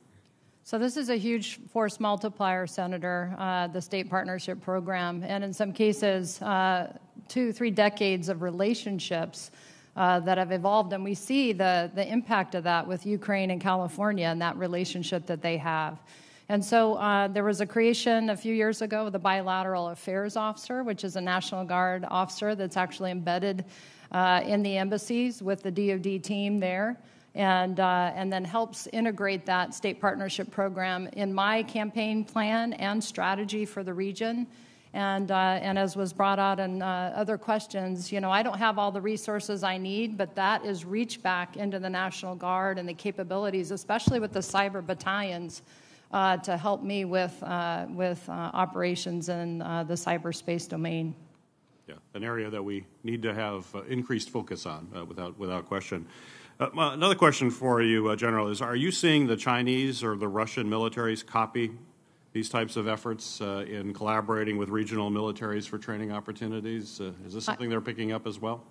So this is a huge force multiplier, Senator, uh, the State Partnership Program, and in some cases, uh, two, three decades of relationships uh, that have evolved, and we see the, the impact of that with Ukraine and California and that relationship that they have. And so uh, there was a creation a few years ago of the Bilateral Affairs Officer, which is a National Guard officer that's actually embedded uh, in the embassies with the D O D team there. and, uh, and then helps integrate that state partnership program in my campaign plan and strategy for the region. And, uh, and as was brought out in uh, other questions, you know, I don't have all the resources I need, but that is reach back into the National Guard and the capabilities, especially with the cyber battalions, uh, to help me with, uh, with uh, operations in uh, the cyberspace domain. Yeah, an area that we need to have uh, increased focus on, uh, without, without question. Uh, another question for you, uh, General, is are you seeing the Chinese or the Russian militaries copy these types of efforts uh, in collaborating with regional militaries for training opportunities? Uh, is this something I, they're picking up as well?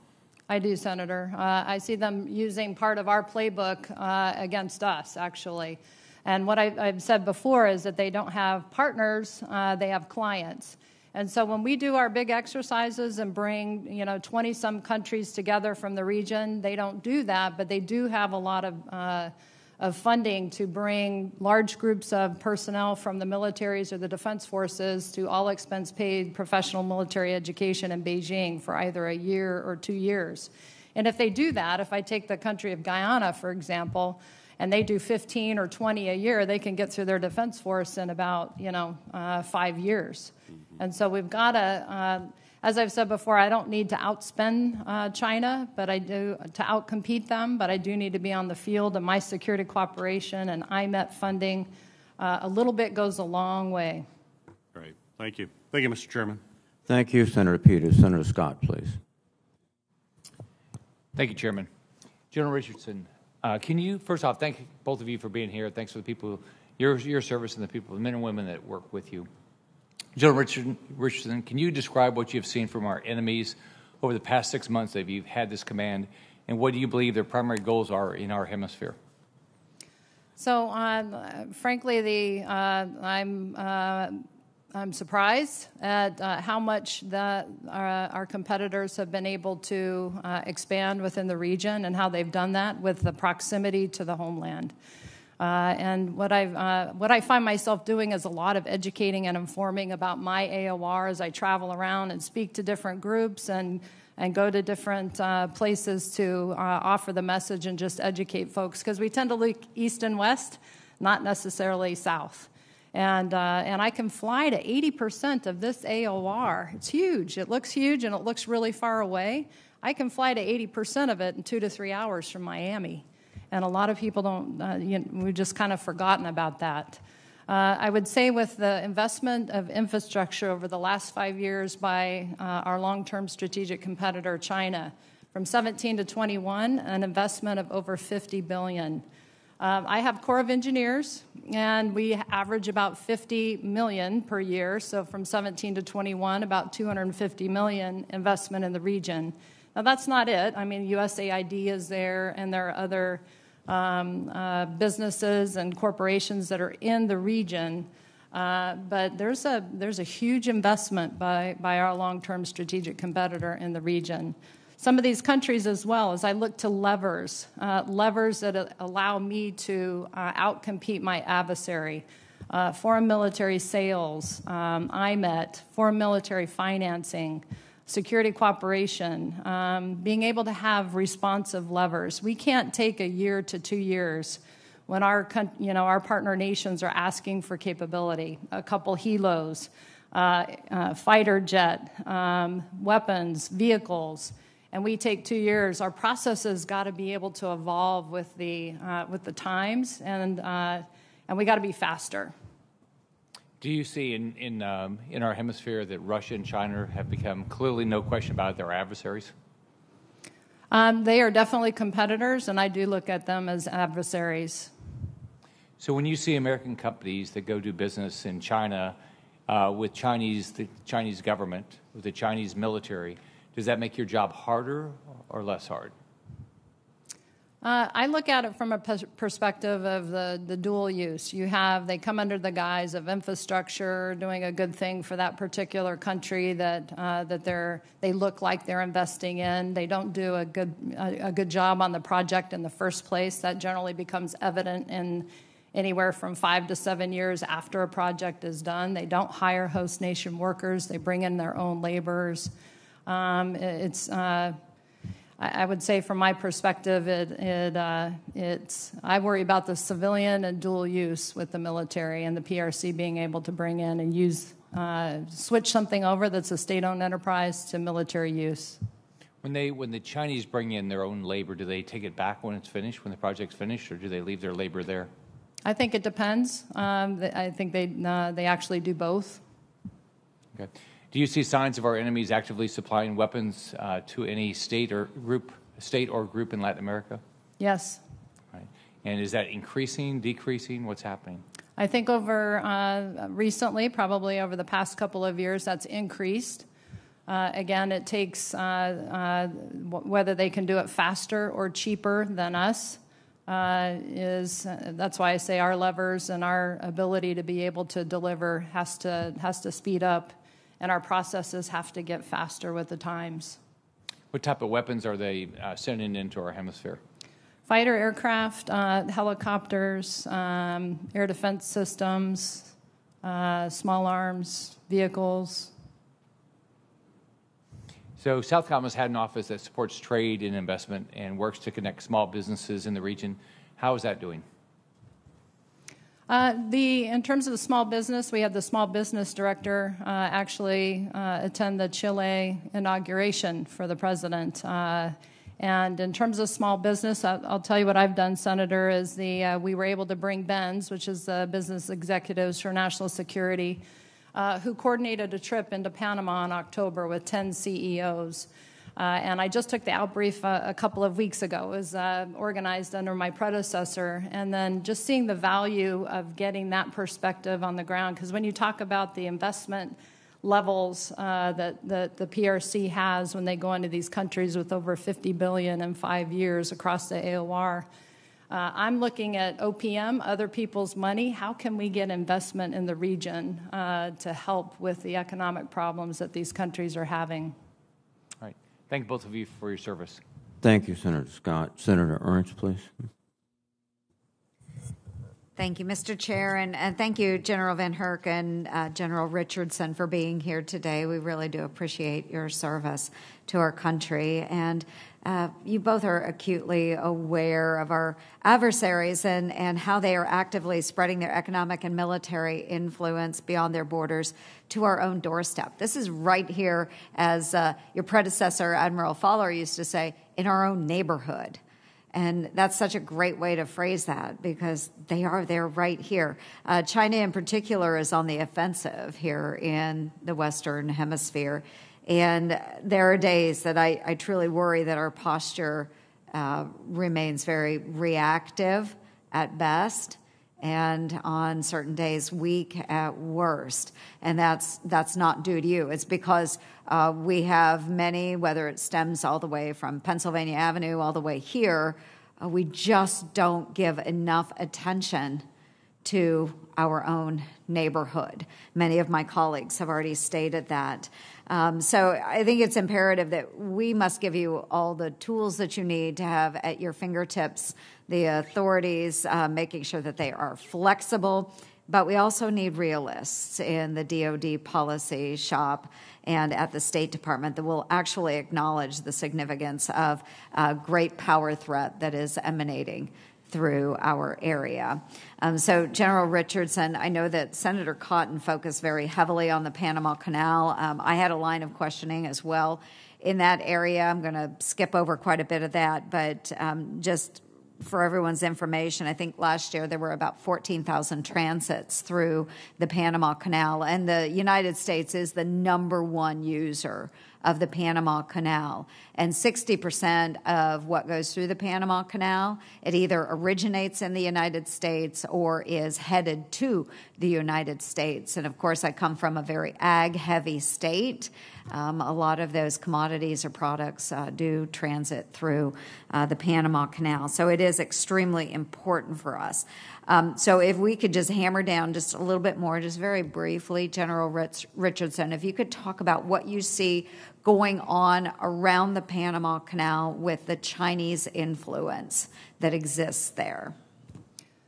I do, Senator. Uh, I see them using part of our playbook uh, against us, actually. And what I, I've said before is that they don't have partners, uh, they have clients. And so when we do our big exercises and bring, you know, twenty-some countries together from the region, they don't do that, but they do have a lot of uh, of funding to bring large groups of personnel from the militaries or the defense forces to all-expense-paid professional military education in Beijing for either a year or two years. And if they do that, if I take the country of Guyana, for example, and they do fifteen or twenty a year, they can get through their defense force in about, you know, uh, five years. And so we've got to... Uh, As I've said before, I don't need to outspend uh, China, but I do to outcompete them, but I do need to be on the field, and my security cooperation and I MET funding uh, a little bit goes a long way. Great. Thank you. Thank you, Mister Chairman. Thank you, Senator Peters. Senator Scott, please. Thank you, Chairman. General Richardson, uh, can you, first off, thank both of you for being here. Thanks for the people, your, your service and the people, the men and women that work with you. General Richard, Richardson, can you describe what you've seen from our enemies over the past six months that you've had this command, and what do you believe their primary goals are in our hemisphere? So, um, frankly, the, uh, I'm, uh, I'm surprised at uh, how much the, uh, our competitors have been able to uh, expand within the region and how they've done that with the proximity to the homeland. Uh, and what, I've, uh, what I find myself doing is a lot of educating and informing about my A O R as I travel around and speak to different groups and, and go to different uh, places to uh, offer the message and just educate folks, because we tend to look east and west, not necessarily south. And, uh, and I can fly to eighty percent of this A O R. It's huge. It looks huge, and it looks really far away. I can fly to eighty percent of it in two to three hours from Miami. And a lot of people don't, uh, you know, we've just kind of forgotten about that. Uh, I would say with the investment of infrastructure over the last five years by uh, our long-term strategic competitor, China, from seventeen to twenty-one, an investment of over fifty billion dollars. Uh, I have Corps of Engineers, and we average about fifty million dollars per year, so from seventeen to twenty-one, about two hundred fifty million dollars investment in the region. Now, that's not it. I mean, U S A I D is there, and there are other um, uh, businesses and corporations that are in the region. Uh, but there's a, there's a huge investment by, by our long-term strategic competitor in the region. Some of these countries as well, as I look to levers, uh, levers that allow me to uh, outcompete my adversary. Uh, foreign military sales, um, I MET, foreign military financing, security cooperation, um, being able to have responsive levers. We can't take a year to two years when our, you know, our partner nations are asking for capability. A couple helos, uh, uh, fighter jet, um, weapons, vehicles, and we take two years. Our processes got to be able to evolve with the uh, with the times, and uh, and we got to be faster. Do you see in, in, um, in our hemisphere that Russia and China have become, clearly no question about it, their adversaries? Um, they are definitely competitors, and I do look at them as adversaries. So when you see American companies that go do business in China uh, with Chinese, the Chinese government, with the Chinese military, does that make your job harder or less hard? Uh, I look at it from a perspective of the, the dual use. You have, they come under the guise of infrastructure, doing a good thing for that particular country that, uh, that they're, they look like they're investing in. They don't do a good, a, a good job on the project in the first place. That generally becomes evident in anywhere from five to seven years after a project is done. They don't hire host nation workers. They bring in their own laborers. Um, it's... Uh, I, I would say from my perspective, it, it, uh, it's, I worry about the civilian and dual use with the military and the P R C being able to bring in and use, uh, switch something over that's a state-owned enterprise to military use. When they, when the Chinese bring in their own labor, do they take it back when it's finished, when the project's finished, or do they leave their labor there? I think it depends. Um, I think they uh, they actually do both. Okay. Do you see signs of our enemies actively supplying weapons uh, to any state or group, state or group in Latin America? Yes. All right. And is that increasing, decreasing? What's happening? I think over uh, recently, probably over the past couple of years, that's increased. Uh, again, it takes uh, uh, w whether they can do it faster or cheaper than us uh, is uh, that's why I say our levers and our ability to be able to deliver has to has to speed up, and our processes have to get faster with the times. What type of weapons are they uh, sending into our hemisphere? Fighter aircraft, uh, helicopters, um, air defense systems, uh, small arms, vehicles. So SOUTHCOM has had an office that supports trade and investment and works to connect small businesses in the region. How is that doing? Uh, the, in terms of the small business, we had the small business director uh, actually uh, attend the Chile inauguration for the president. Uh, and in terms of small business, I'll, I'll tell you what I've done, Senator, is the, uh, we were able to bring BENS, which is the Business Executives for National Security, Uh, who coordinated a trip into Panama in October with ten C E Os. Uh, and I just took the outbrief uh, a couple of weeks ago. It was uh, organized under my predecessor. And then just seeing the value of getting that perspective on the ground, because when you talk about the investment levels uh, that, that the P R C has when they go into these countries with over fifty billion dollars in five years across the A O R, Uh, I'm looking at O P M, other people's money. How can we get investment in the region uh, to help with the economic problems that these countries are having? All right. Thank both of you for your service. Thank you, Senator Scott. Senator Ernst, please. Thank you, Mister Chair, and, and thank you, General VanHerck and uh, General Richardson, for being here today. We really do appreciate your service to our country, and uh, you both are acutely aware of our adversaries and, and how they are actively spreading their economic and military influence beyond their borders to our own doorstep. This is right here, as uh, your predecessor, Admiral Fowler, used to say, in our own neighborhood. And that's such a great way to phrase that, because they are there right here. Uh, China in particular is on the offensive here in the Western Hemisphere. And there are days that I, I truly worry that our posture uh, remains very reactive at best, and on certain days weak at worst. And that's, that's not due to you. It's because uh, we have many, whether it stems all the way from Pennsylvania Avenue all the way here, uh, we just don't give enough attention to our own neighborhood. Many of my colleagues have already stated that. Um, so I think it's imperative that we must give you all the tools that you need to have at your fingertips, the authorities, uh, making sure that they are flexible. But we also need realists in the D O D policy shop and at the State Department that will actually acknowledge the significance of a great power threat that is emanating through our area. Um, so, General Richardson, I know that Senator Cotton focused very heavily on the Panama Canal. Um, I had a line of questioning as well in that area. I'm going to skip over quite a bit of that, but um, just for everyone's information, I think last year there were about fourteen thousand transits through the Panama Canal, and the United States is the number one user of the Panama Canal. And sixty percent of what goes through the Panama Canal, it either originates in the United States or is headed to the United States. And of course, I come from a very ag-heavy state. Um, a lot of those commodities or products uh, do transit through uh, the Panama Canal. So it is extremely important for us. Um, so if we could just hammer down just a little bit more, just very briefly, General Rich- Richardson, if you could talk about what you see going on around the Panama Canal with the Chinese influence that exists there.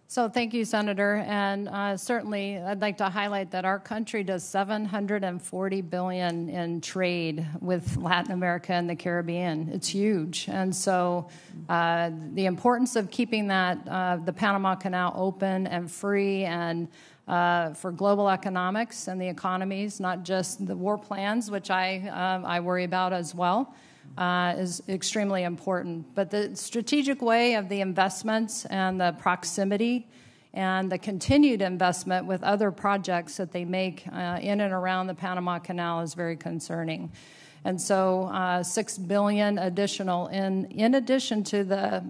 So thank you, Senator. And uh, certainly I'd like to highlight that our country does seven hundred forty billion dollars in trade with Latin America and the Caribbean. It's huge. And so uh, the importance of keeping that uh, the Panama Canal open and free and uh, for global economics and the economies, not just the war plans, which I, uh, I worry about as well. Uh, is extremely important. But the strategic way of the investments and the proximity and the continued investment with other projects that they make uh, in and around the Panama Canal is very concerning. And so uh, six billion dollars additional in, in addition to the,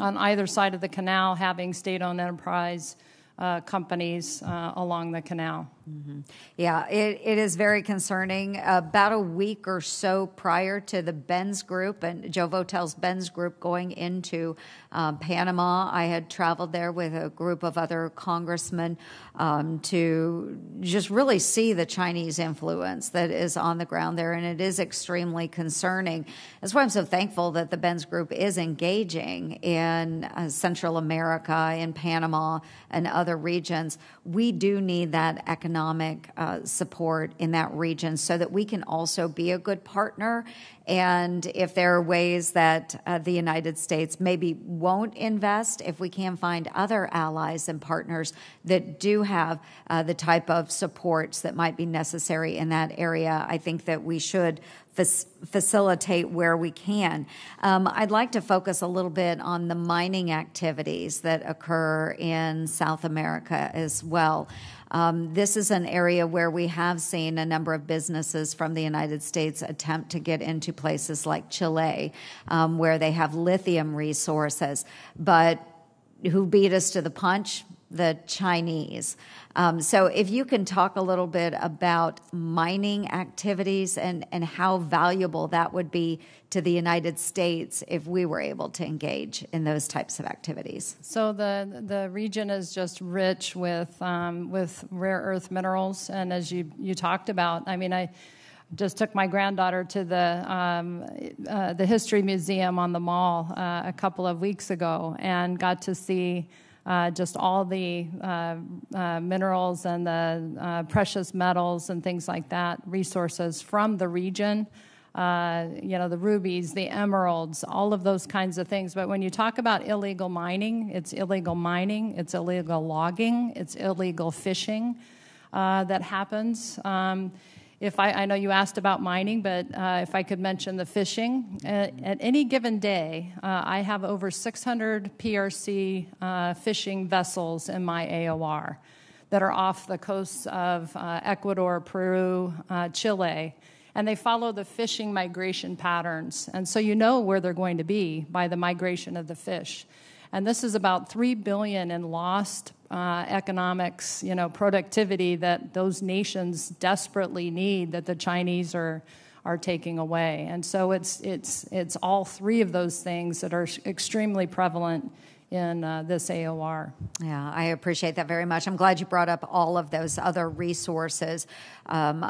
on either side of the canal, having state-owned enterprise Uh, companies uh, along the canal. Mm-hmm. Yeah, it, it is very concerning. About a week or so prior to the BENS group, and Joe Votel's BENS group going into uh, Panama, I had traveled there with a group of other congressmen um, to just really see the Chinese influence that is on the ground there, and it is extremely concerning. That's why I'm so thankful that the BENS group is engaging in uh, Central America, in Panama, and other Other regions. We do need that economic uh, support in that region so that we can also be a good partner. And if there are ways that uh, the United States maybe won't invest, if we can find other allies and partners that do have uh, the type of supports that might be necessary in that area, I think that we should facilitate where we can. Um, I'd like to focus a little bit on the mining activities that occur in South America as well. Um, this is an area where we have seen a number of businesses from the United States attempt to get into places like Chile, um, where they have lithium resources. But who beat us to the punch? The Chinese. Um, so if you can talk a little bit about mining activities and, and how valuable that would be to the United States if we were able to engage in those types of activities. So the, the region is just rich with, um, with rare earth minerals. And as you, you talked about, I mean, I just took my granddaughter to the, um, uh, the History Museum on the Mall uh, a couple of weeks ago and got to see Uh, just all the uh, uh, minerals and the uh, precious metals and things like that, resources from the region, uh, you know, the rubies, the emeralds, all of those kinds of things. But when you talk about illegal mining, it's illegal mining, it's illegal logging, it's illegal fishing uh, that happens. Um, If I, I know you asked about mining, but uh, if I could mention the fishing. At, at any given day, uh, I have over six hundred P R C uh, fishing vessels in my A O R that are off the coasts of uh, Ecuador, Peru, uh, Chile, and they follow the fishing migration patterns. And so you know where they're going to be by the migration of the fish. And this is about three billion dollars in lost uh, economics, you know, productivity that those nations desperately need that the Chinese are, are taking away. And so it's, it's, it's all three of those things that are extremely prevalent in uh, this A O R. Yeah, I appreciate that very much. I'm glad you brought up all of those other resources. Um,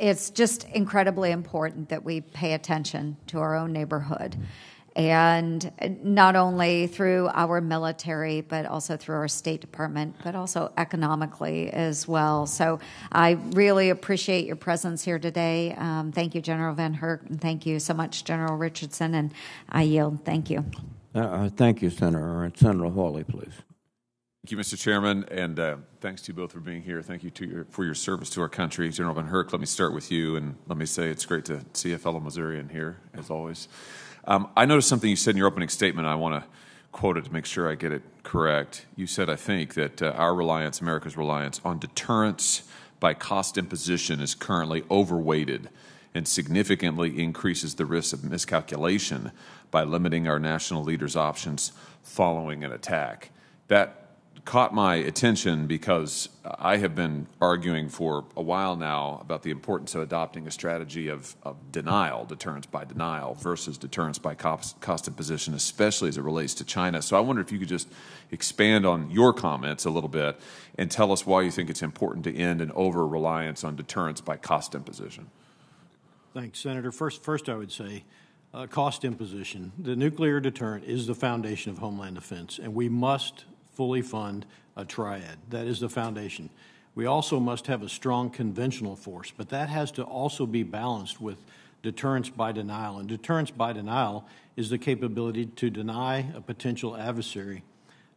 it's just incredibly important that we pay attention to our own neighborhood. And not only through our military, but also through our State Department, but also economically as well. So I really appreciate your presence here today. Um, thank you, General VanHerck, and thank you so much, General Richardson, and I yield. Thank you. Uh, thank you, Senator. And Senator Hawley, please. Thank you, Mister Chairman, and uh, thanks to you both for being here. Thank you to your, for your service to our country. General VanHerck, let me start with you, and let me say it's great to see a fellow Missourian here, as always. Um, I noticed something you said in your opening statement. I want to quote it to make sure I get it correct. You said, I think, that uh, our reliance, America's reliance, on deterrence by cost imposition is currently overweighted and significantly increases the risk of miscalculation by limiting our national leaders' options following an attack. That caught my attention because I have been arguing for a while now about the importance of adopting a strategy of, of denial, deterrence by denial versus deterrence by cost, cost imposition, especially as it relates to China. So I wonder if you could just expand on your comments a little bit and tell us why you think it's important to end an over-reliance on deterrence by cost imposition. Thanks, Senator. First, first I would say uh, cost imposition. The nuclear deterrent is the foundation of homeland defense, and we must fully fund a triad. That is the foundation. We also must have a strong conventional force, but that has to also be balanced with deterrence by denial. And deterrence by denial is the capability to deny a potential adversary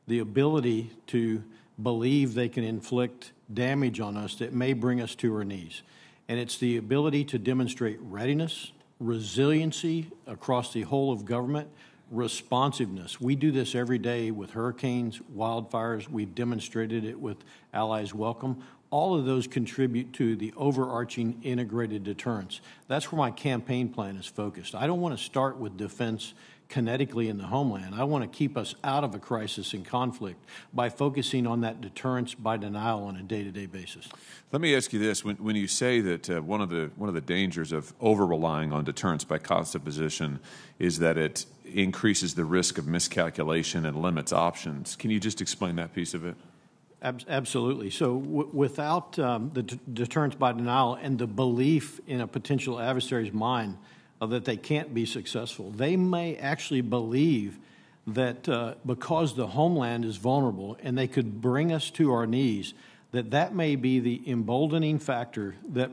the ability to believe they can inflict damage on us that may bring us to our knees. And it's the ability to demonstrate readiness, resiliency across the whole of government, responsiveness. We do this every day with hurricanes, wildfires. We've demonstrated it with Allies Welcome. All of those contribute to the overarching integrated deterrence. That's where my campaign plan is focused. I don't want to start with defense kinetically in the homeland. I want to keep us out of a crisis and conflict by focusing on that deterrence by denial on a day-to-day basis. Let me ask you this. When, when you say that uh, one of the one of the dangers of over-relying on deterrence by juxtaposition is that it increases the risk of miscalculation and limits options, can you just explain that piece of it? Absolutely. So w without um, the d deterrence by denial and the belief in a potential adversary's mind uh, that they can't be successful, they may actually believe that uh, because the homeland is vulnerable and they could bring us to our knees, that that may be the emboldening factor that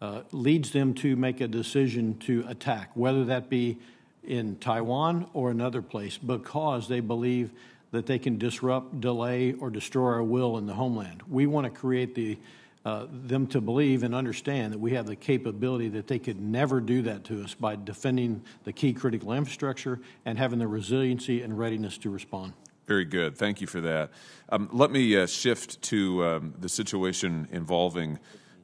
uh, leads them to make a decision to attack, whether that be in Taiwan or another place, because they believe that they can disrupt, delay, or destroy our will in the homeland. We want to create the, uh, them to believe and understand that we have the capability that they could never do that to us by defending the key critical infrastructure and having the resiliency and readiness to respond. Very good. Thank you for that. Um, let me uh, shift to um, the situation involving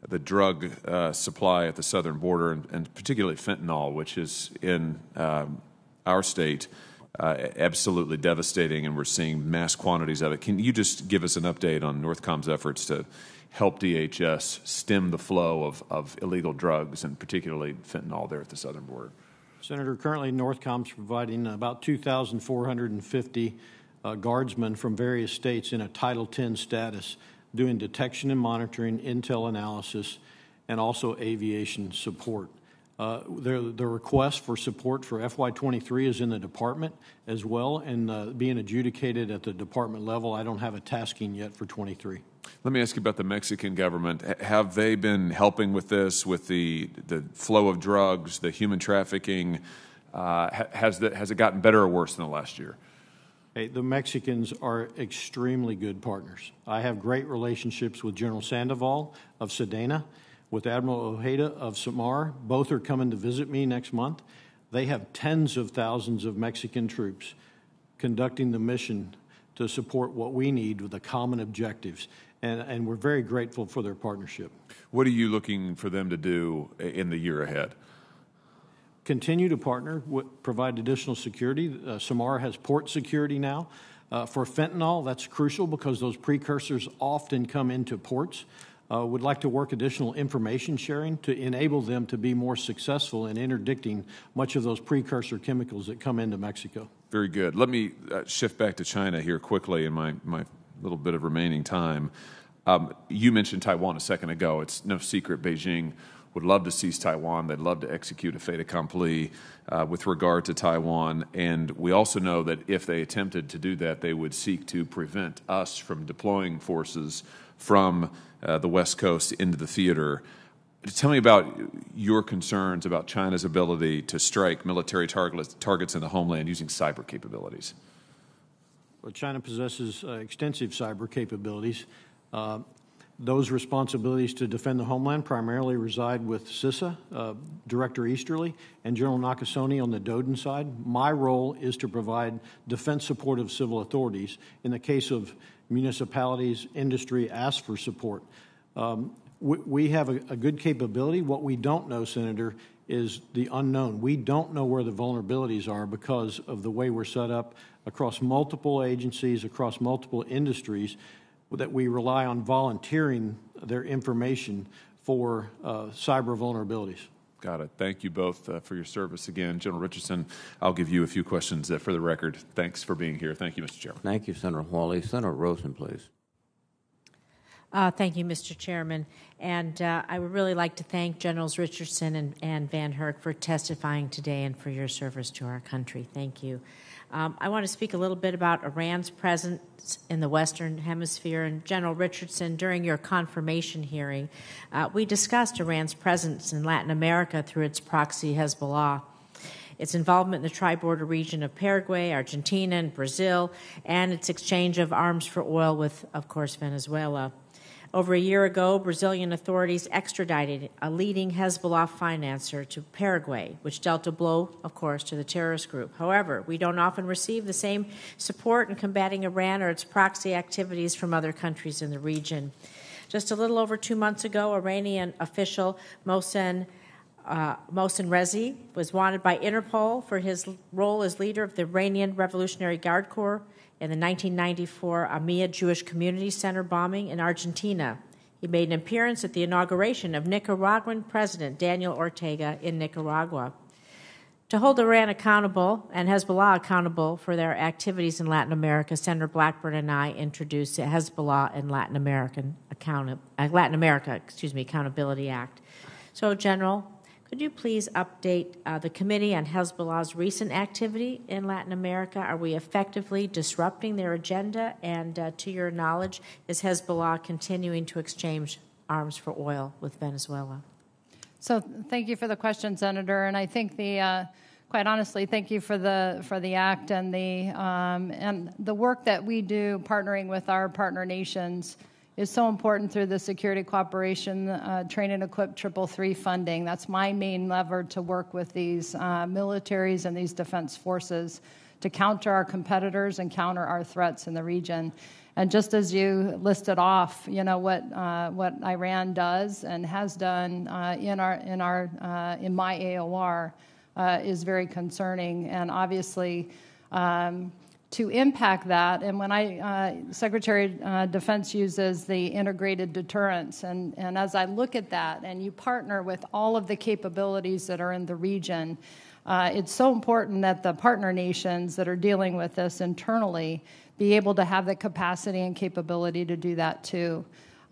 the drug uh, supply at the southern border, and, and particularly fentanyl, which is in um, our state. Uh, absolutely devastating, and we're seeing mass quantities of it. Can you just give us an update on NORTHCOM's efforts to help D H S stem the flow of, of illegal drugs, and particularly fentanyl there at the southern border? Senator, currently NORTHCOM's providing about two thousand four hundred fifty uh, guardsmen from various states in a Title ten status doing detection and monitoring, intel analysis, and also aviation support. Uh, the, the request for support for F Y twenty-three is in the department as well, and uh, being adjudicated at the department level. I don't have a tasking yet for twenty-three. Let me ask you about the Mexican government. Have they been helping with this, with the, the flow of drugs, the human trafficking? Uh, has, the, has it gotten better or worse than the last year? Hey, the Mexicans are extremely good partners. I have great relationships with General Sandoval of Sedena, with Admiral Ojeda of Samar. Both are coming to visit me next month. They have tens of thousands of Mexican troops conducting the mission to support what we need with the common objectives, and, and we're very grateful for their partnership. What are you looking for them to do in the year ahead? Continue to partner, provide additional security. Uh, Samar has port security now. Uh, for fentanyl, that's crucial because those precursors often come into ports. Uh, would like to work additional information sharing to enable them to be more successful in interdicting much of those precursor chemicals that come into Mexico. Very good. Let me uh, shift back to China here quickly in my, my little bit of remaining time. Um, you mentioned Taiwan a second ago. It's no secret Beijing would love to seize Taiwan. They'd love to execute a fait accompli uh, with regard to Taiwan. And we also know that if they attempted to do that, they would seek to prevent us from deploying forces from uh, the West Coast into the theater. Tell me about your concerns about China's ability to strike military targets, targets in the homeland using cyber capabilities. Well, China possesses uh, extensive cyber capabilities. Uh, those responsibilities to defend the homeland primarily reside with CISA, uh, Director Easterly, and General Nakasone on the Doden side. My role is to provide defense support of civil authorities. In the case of municipalities, industry ask for support. Um, we, we have a, a good capability. What we don't know, Senator, is the unknown. We don't know where the vulnerabilities are because of the way we're set up across multiple agencies, across multiple industries, that we rely on volunteering their information for uh, cyber vulnerabilities. Got it. Thank you both uh, for your service again. General Richardson, I'll give you a few questions uh, for the record. Thanks for being here. Thank you, Mister Chairman. Thank you, Senator Hawley. Senator Rosen, please. Uh, thank you, Mister Chairman. And uh, I would really like to thank Generals Richardson and, and VanHerck for testifying today and for your service to our country. Thank you. Um, I want to speak a little bit about Iran's presence in the Western Hemisphere. And General Richardson, during your confirmation hearing, uh, we discussed Iran's presence in Latin America through its proxy Hezbollah, its involvement in the tri-border region of Paraguay, Argentina, and Brazil, and its exchange of arms for oil with, of course, Venezuela. Over a year ago, Brazilian authorities extradited a leading Hezbollah financier to Paraguay, which dealt a blow, of course, to the terrorist group. However, we don't often receive the same support in combating Iran or its proxy activities from other countries in the region. Just a little over two months ago, Iranian official Mohsen Uh, Mohsen Rezi was wanted by Interpol for his role as leader of the Iranian Revolutionary Guard Corps in the nineteen ninety-four Amia Jewish Community Center bombing in Argentina. He made an appearance at the inauguration of Nicaraguan President Daniel Ortega in Nicaragua. To hold Iran accountable and Hezbollah accountable for their activities in Latin America, Senator Blackburn and I introduced the Hezbollah and Latin American Account- uh, Latin America, excuse me, Accountability Act. So, General, could you please update uh, the committee on Hezbollah's recent activity in Latin America? Are we effectively disrupting their agenda? And uh, to your knowledge, is Hezbollah continuing to exchange arms for oil with Venezuela? So thank you for the question, Senator. And I think the, uh, quite honestly, thank you for the for the act and the um, and the work that we do partnering with our partner nations is so important through the Security Cooperation uh, Train and Equip triple three funding. That's my main lever to work with these uh, militaries and these defense forces to counter our competitors and counter our threats in the region. And just as you listed off, you know, what uh, what Iran does and has done uh, in our in our uh, in my A O R uh, is very concerning, and obviously. Um, To impact that, and when I, uh, Secretary of uh, Defense uses the integrated deterrence, and, and as I look at that, and you partner with all of the capabilities that are in the region, uh, it's so important that the partner nations that are dealing with this internally be able to have the capacity and capability to do that too.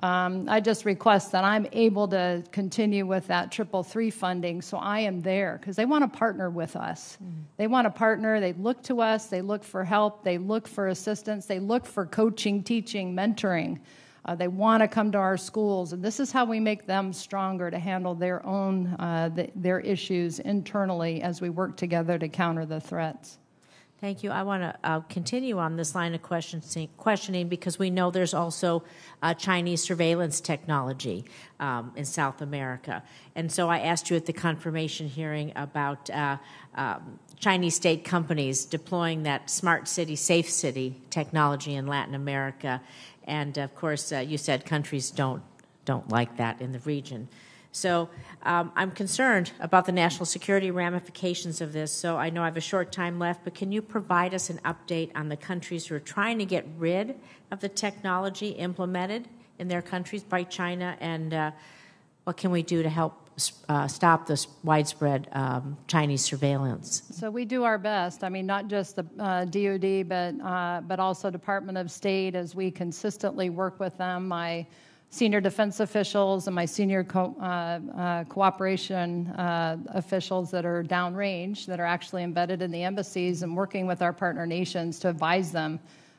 Um, I just request that I'm able to continue with that triple three funding, so I am there because they want to partner with us. Mm-hmm. They want to partner. They look to us. They look for help. They look for assistance. They look for coaching, teaching, mentoring. Uh, they want to come to our schools, and this is how we make them stronger to handle their own uh, th- their issues internally as we work together to counter the threats. Thank you. I want to uh, continue on this line of questioning because we know there's also uh, Chinese surveillance technology um, in South America. And so I asked you at the confirmation hearing about uh, um, Chinese state companies deploying that smart city, safe city technology in Latin America. And, of course, uh, you said countries don't, don't like that in the region. So um, I'm concerned about the national security ramifications of this, so I know I have a short time left, but can you provide us an update on the countries who are trying to get rid of the technology implemented in their countries by China, and uh, what can we do to help uh, stop this widespread um, Chinese surveillance? So we do our best. I mean, not just the uh, D O D, but, uh, but also Department of State, as we consistently work with them. My senior defense officials and my senior co- uh, uh, cooperation uh, officials that are downrange, that are actually embedded in the embassies and working with our partner nations to advise them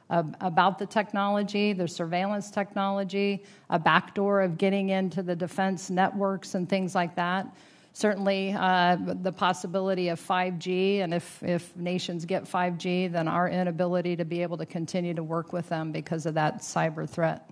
uh, about the technology, the surveillance technology, a backdoor of getting into the defense networks and things like that. Certainly uh, the possibility of five G, and if, if nations get five G, then our inability to be able to continue to work with them because of that cyber threat.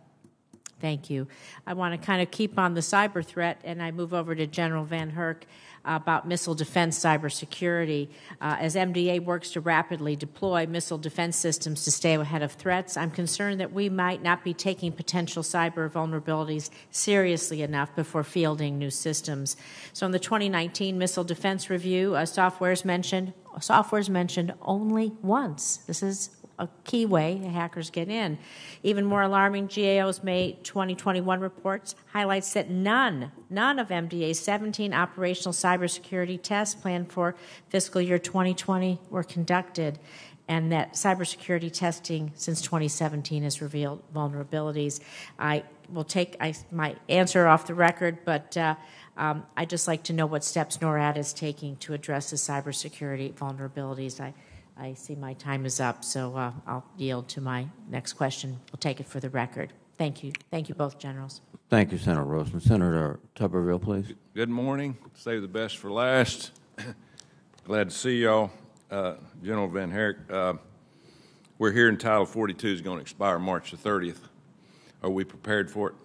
Thank you. I want to kind of keep on the cyber threat, and I move over to General VanHerck about missile defense cybersecurity. Uh, as M D A works to rapidly deploy missile defense systems to stay ahead of threats, I'm concerned that we might not be taking potential cyber vulnerabilities seriously enough before fielding new systems. So in the twenty nineteen Missile Defense Review, uh, software's mentioned, software's mentioned only once. This is a key way hackers get in. Even more alarming, G A O's May twenty twenty-one reports highlights that none, none of M D A's seventeen operational cybersecurity tests planned for fiscal year twenty twenty were conducted, and that cybersecurity testing since twenty seventeen has revealed vulnerabilities. I will take I, my answer off the record, but uh, um, I'd just like to know what steps NORAD is taking to address the cybersecurity vulnerabilities. I I see my time is up, so uh, I'll yield to my next question. I'll take it for the record. Thank you. Thank you both, Generals. Thank you, Senator Rosen. Senator Tuberville, please. Good morning. Save the best for last. Glad to see y'all. Uh, General VanHerck, uh, we're hearing Title forty-two is going to expire March the thirtieth. Are we prepared for it?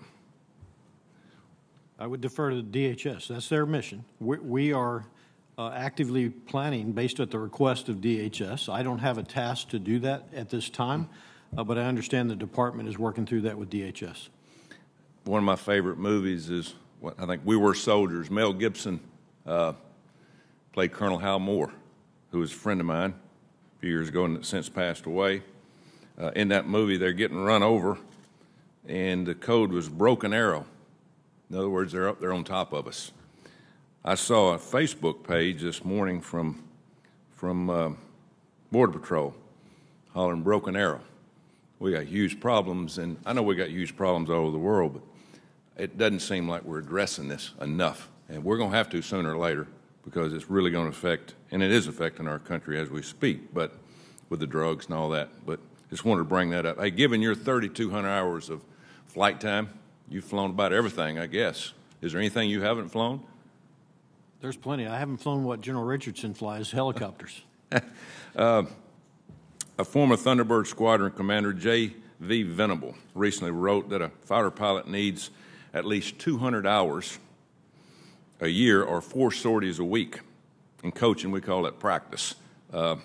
I would defer to the D H S. That's their mission. We, we are uh, actively planning based at the request of D H S. I don't have a task to do that at this time, uh, but I understand the department is working through that with D H S. One of my favorite movies is, what I think, We Were Soldiers. Mel Gibson uh, played Colonel Hal Moore, who was a friend of mine a few years ago and since passed away. Uh, in that movie, they're getting run over, and the code was Broken Arrow. In other words, they're up there on top of us. I saw a Facebook page this morning from from uh, Border Patrol hollering Broken Arrow. We got huge problems, and I know we got huge problems all over the world, but it doesn't seem like we're addressing this enough. And we're going to have to sooner or later because it's really going to affect, and it is affecting our country as we speak, but with the drugs and all that. But just wanted to bring that up. Hey, given your thirty-two hundred hours of flight time, you've flown about everything, I guess. Is there anything you haven't flown? There's plenty. I haven't flown what General Richardson flies, helicopters. uh, a former Thunderbird Squadron Commander, J V Venable, recently wrote that a fighter pilot needs at least two hundred hours a year or four sorties a week. In coaching, we call it practice. Uh,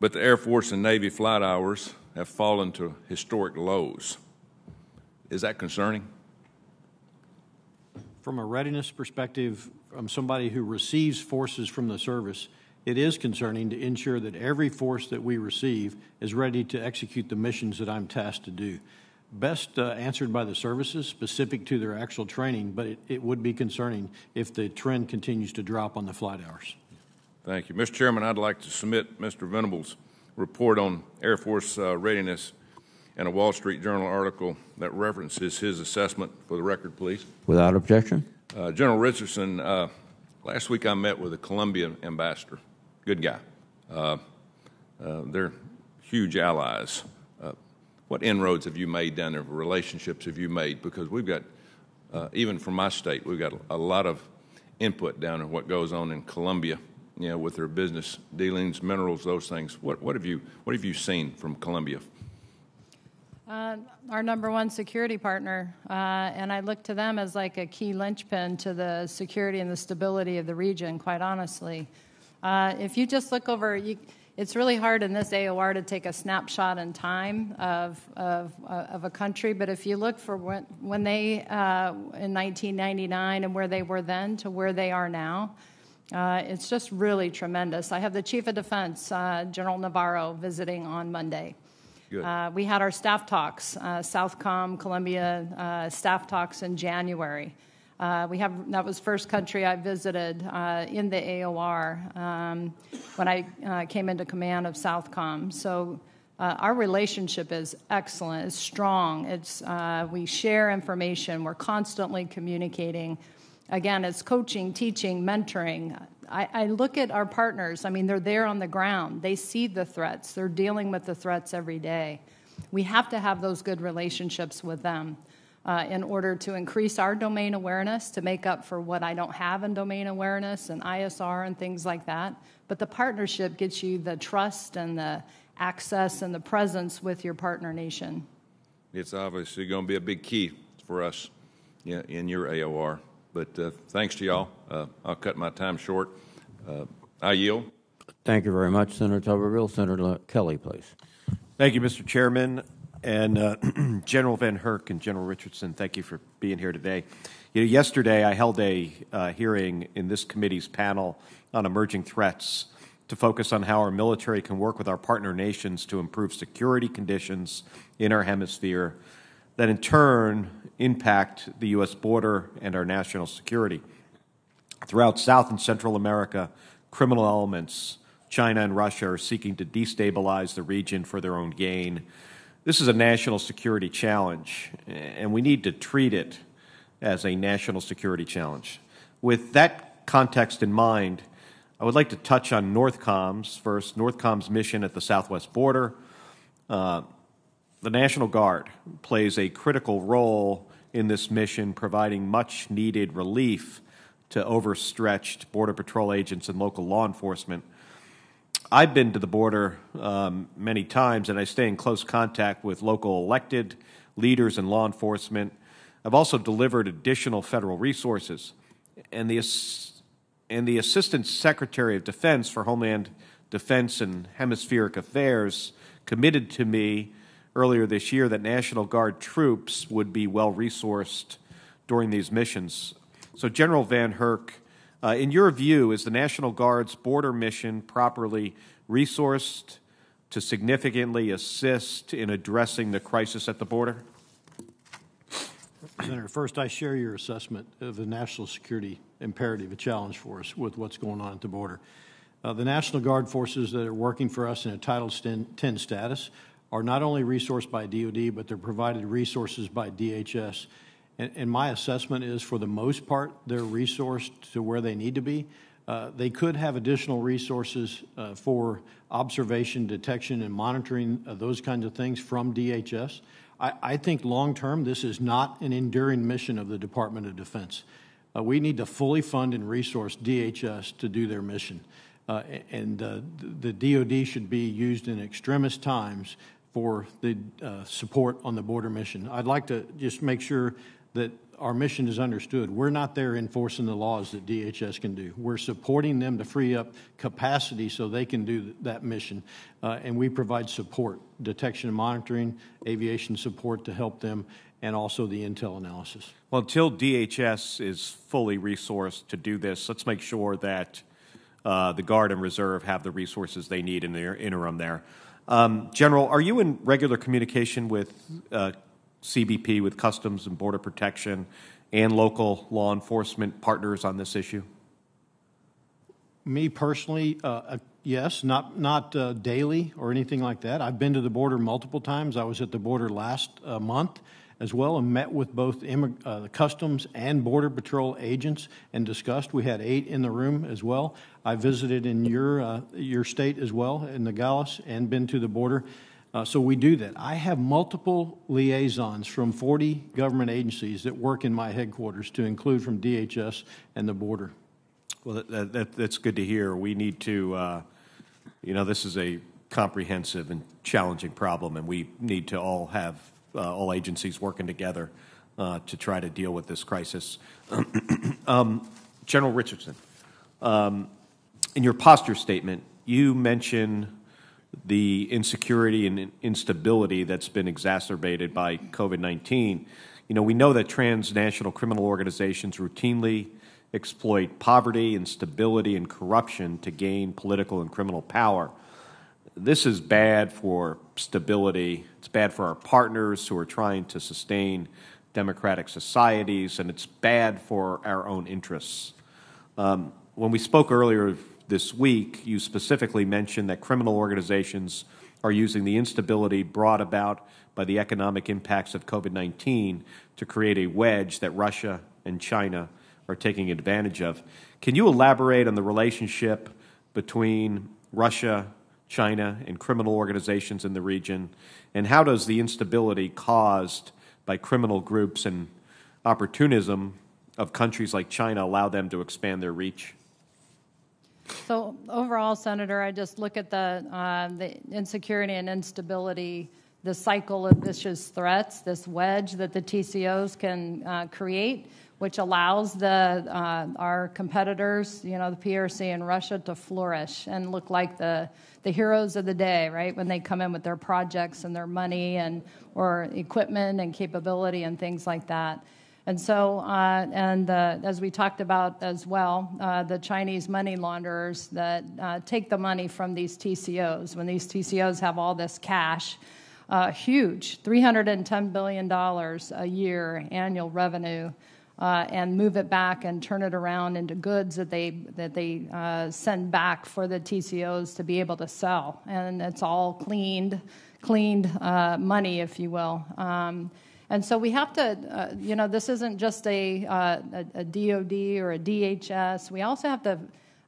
but the Air Force and Navy flight hours have fallen to historic lows. Is that concerning? From a readiness perspective, from somebody who receives forces from the service, it is concerning to ensure that every force that we receive is ready to execute the missions that I'm tasked to do. Best uh, answered by the services, specific to their actual training, but it, it would be concerning if the trend continues to drop on the flight hours. Thank you. Mister Chairman, I'd like to submit Mister Venable's report on Air Force uh, readiness and a Wall Street Journal article that references his assessment for the record, please. Without objection. Uh, General Richardson, uh, last week I met with the Colombian ambassador. Good guy. Uh, uh, they're huge allies. Uh, what inroads have you made down there? What relationships have you made? Because we've got, uh, even from my state, we've got a lot of input down in what goes on in Colombia, you know, with their business dealings, minerals, those things. What, what have you, what have you seen from Colombia? Uh, our number one security partner, uh, and I look to them as like a key linchpin to the security and the stability of the region, quite honestly. Uh, if you just look over, you, it's really hard in this A O R to take a snapshot in time of, of, uh, of a country, but if you look for when, when they, uh, in nineteen ninety-nine and where they were then to where they are now, uh, it's just really tremendous. I have the Chief of Defense, uh, General Navarro, visiting on Monday. Uh, we had our staff talks, uh, SOUTHCOM, Columbia uh, staff talks in January. Uh, we have that was first country I visited uh, in the A O R um, when I uh, came into command of SOUTHCOM. So uh, our relationship is excellent. It's strong. It's uh, we share information. We're constantly communicating. Again, it's coaching, teaching, mentoring. I, I look at our partners. I mean, they're there on the ground. They see the threats. They're dealing with the threats every day. We have to have those good relationships with them uh, in order to increase our domain awareness, to make up for what I don't have in domain awareness and I S R and things like that. But the partnership gets you the trust and the access and the presence with your partner nation. It's obviously going to be a big key for us in your A O R. But uh, thanks to y'all. Uh, I'll cut my time short. Uh, I yield. Thank you very much, Senator Tuberville. Senator Kelly, please. Thank you, Mister Chairman. And uh, General VanHerck and General Richardson, thank you for being here today. You know, yesterday I held a uh, hearing in this committee's panel on emerging threats to focus on how our military can work with our partner nations to improve security conditions in our hemisphere that in turn impact the U S border and our national security. Throughout South and Central America, criminal elements, China and Russia, are seeking to destabilize the region for their own gain. This is a national security challenge, and we need to treat it as a national security challenge. With that context in mind, I would like to touch on NORTHCOM's first, NORTHCOM's mission at the southwest border. Uh, the National Guard plays a critical role in this mission, providing much-needed relief to overstretched Border Patrol agents and local law enforcement. I've been to the border um, many times, and I stay in close contact with local elected leaders and law enforcement. I've also delivered additional federal resources, and the and the Assistant Secretary of Defense for Homeland Defense and Hemispheric Affairs committed to me earlier this year that National Guard troops would be well-resourced during these missions. So, General VanHerck, uh, in your view, is the National Guard's border mission properly resourced to significantly assist in addressing the crisis at the border? Senator, first, I share your assessment of the national security imperative, a challenge for us with what's going on at the border. Uh, the National Guard forces that are working for us in a Title ten status are not only resourced by D O D, but they're provided resources by D H S. And, and my assessment is, for the most part, they're resourced to where they need to be. Uh, they could have additional resources uh, for observation, detection, and monitoring of those kinds of things from D H S. I, I think long-term, this is not an enduring mission of the Department of Defense. Uh, we need to fully fund and resource D H S to do their mission. Uh, and uh, the D O D should be used in extremist times for the uh, support on the border mission. I'd like to just make sure that our mission is understood. We're not there enforcing the laws that D H S can do. We're supporting them to free up capacity so they can do that mission. Uh, and we provide support, detection and monitoring, aviation support to help them, and also the intel analysis. Well, until D H S is fully resourced to do this, let's make sure that uh, the Guard and Reserve have the resources they need in their interim there. Um, General, are you in regular communication with uh, C B P, with Customs and Border Protection, and local law enforcement partners on this issue? Me personally, uh, uh, yes, not not uh, daily or anything like that. I've been to the border multiple times. I was at the border last uh, month as well, and met with both uh, the Customs and Border Patrol agents and discussed. We had eight in the room as well. I visited in your uh, your state as well, in Nogales, and been to the border. Uh, so we do that. I have multiple liaisons from forty government agencies that work in my headquarters, to include from D H S and the border. Well, that, that, that's good to hear. We need to, uh, you know, this is a comprehensive and challenging problem, and we need to all have Uh, all agencies working together uh, to try to deal with this crisis. um, General Richardson, um, in your posture statement, you mention the insecurity and instability that's been exacerbated by COVID nineteen. You know, we know that transnational criminal organizations routinely exploit poverty, instability, and corruption to gain political and criminal power. This is bad for stability. It's bad for our partners who are trying to sustain democratic societies, and it's bad for our own interests. Um, when we spoke earlier this week, you specifically mentioned that criminal organizations are using the instability brought about by the economic impacts of COVID nineteen to create a wedge that Russia and China are taking advantage of. Can you elaborate on the relationship between Russia, China, and criminal organizations in the region, and how does the instability caused by criminal groups and opportunism of countries like China allow them to expand their reach? So overall, Senator, I just look at the, uh, the insecurity and instability, the cycle of vicious threats, this wedge that the T C Os can uh, create, which allows the, uh, our competitors, you know, the P R C and Russia, to flourish and look like the, the heroes of the day, right, when they come in with their projects and their money and or equipment and capability and things like that. And so, uh, and uh, as we talked about as well, uh, the Chinese money launderers that uh, take the money from these T C Os, when these T C Os have all this cash, uh, huge, three hundred ten billion dollars a year annual revenue, Uh, and move it back and turn it around into goods that they that they uh, send back for the T C Os to be able to sell, and it's all cleaned, cleaned uh, money, if you will. Um, and so we have to, uh, you know, this isn't just a, uh, a a D O D or a D H S. We also have to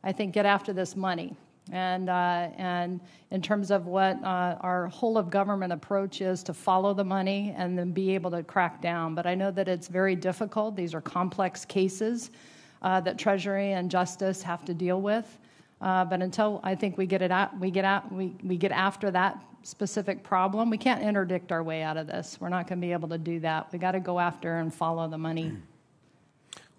I think, get after this money. And, uh, and in terms of what uh, our whole of government approach is to follow the money and then be able to crack down. But I know that it's very difficult. These are complex cases uh, that Treasury and Justice have to deal with. Uh, but until I think we get it out, we get out, we, we get after that specific problem, we can't interdict our way out of this. We're not going to be able to do that. We got to go after and follow the money.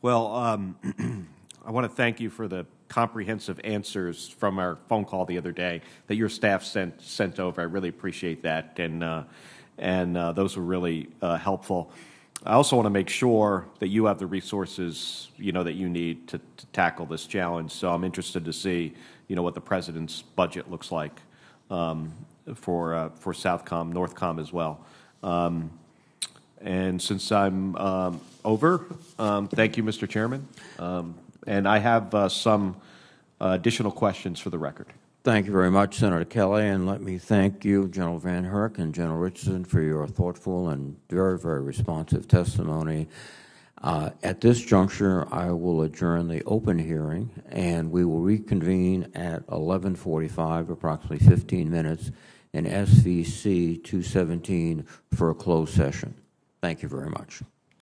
Well, um, I want to thank you for the comprehensive answers from our phone call the other day that your staff sent sent over. I really appreciate that, and uh, and uh, those were really uh, helpful. I also want to make sure that you have the resources, you know, that you need to, to tackle this challenge. So I'm interested to see, you know, what the president's budget looks like um, for uh, for SOUTHCOM, NORTHCOM as well. Um, and since I'm um, over, um, thank you, Mister Chairman. Um, And I have uh, some uh, additional questions for the record. Thank you very much, Senator Kelly. And let me thank you, General VanHerck and General Richardson, for your thoughtful and very, very responsive testimony. Uh, at this juncture, I will adjourn the open hearing, and we will reconvene at eleven forty-five, approximately fifteen minutes, in S V C two seventeen for a closed session. Thank you very much.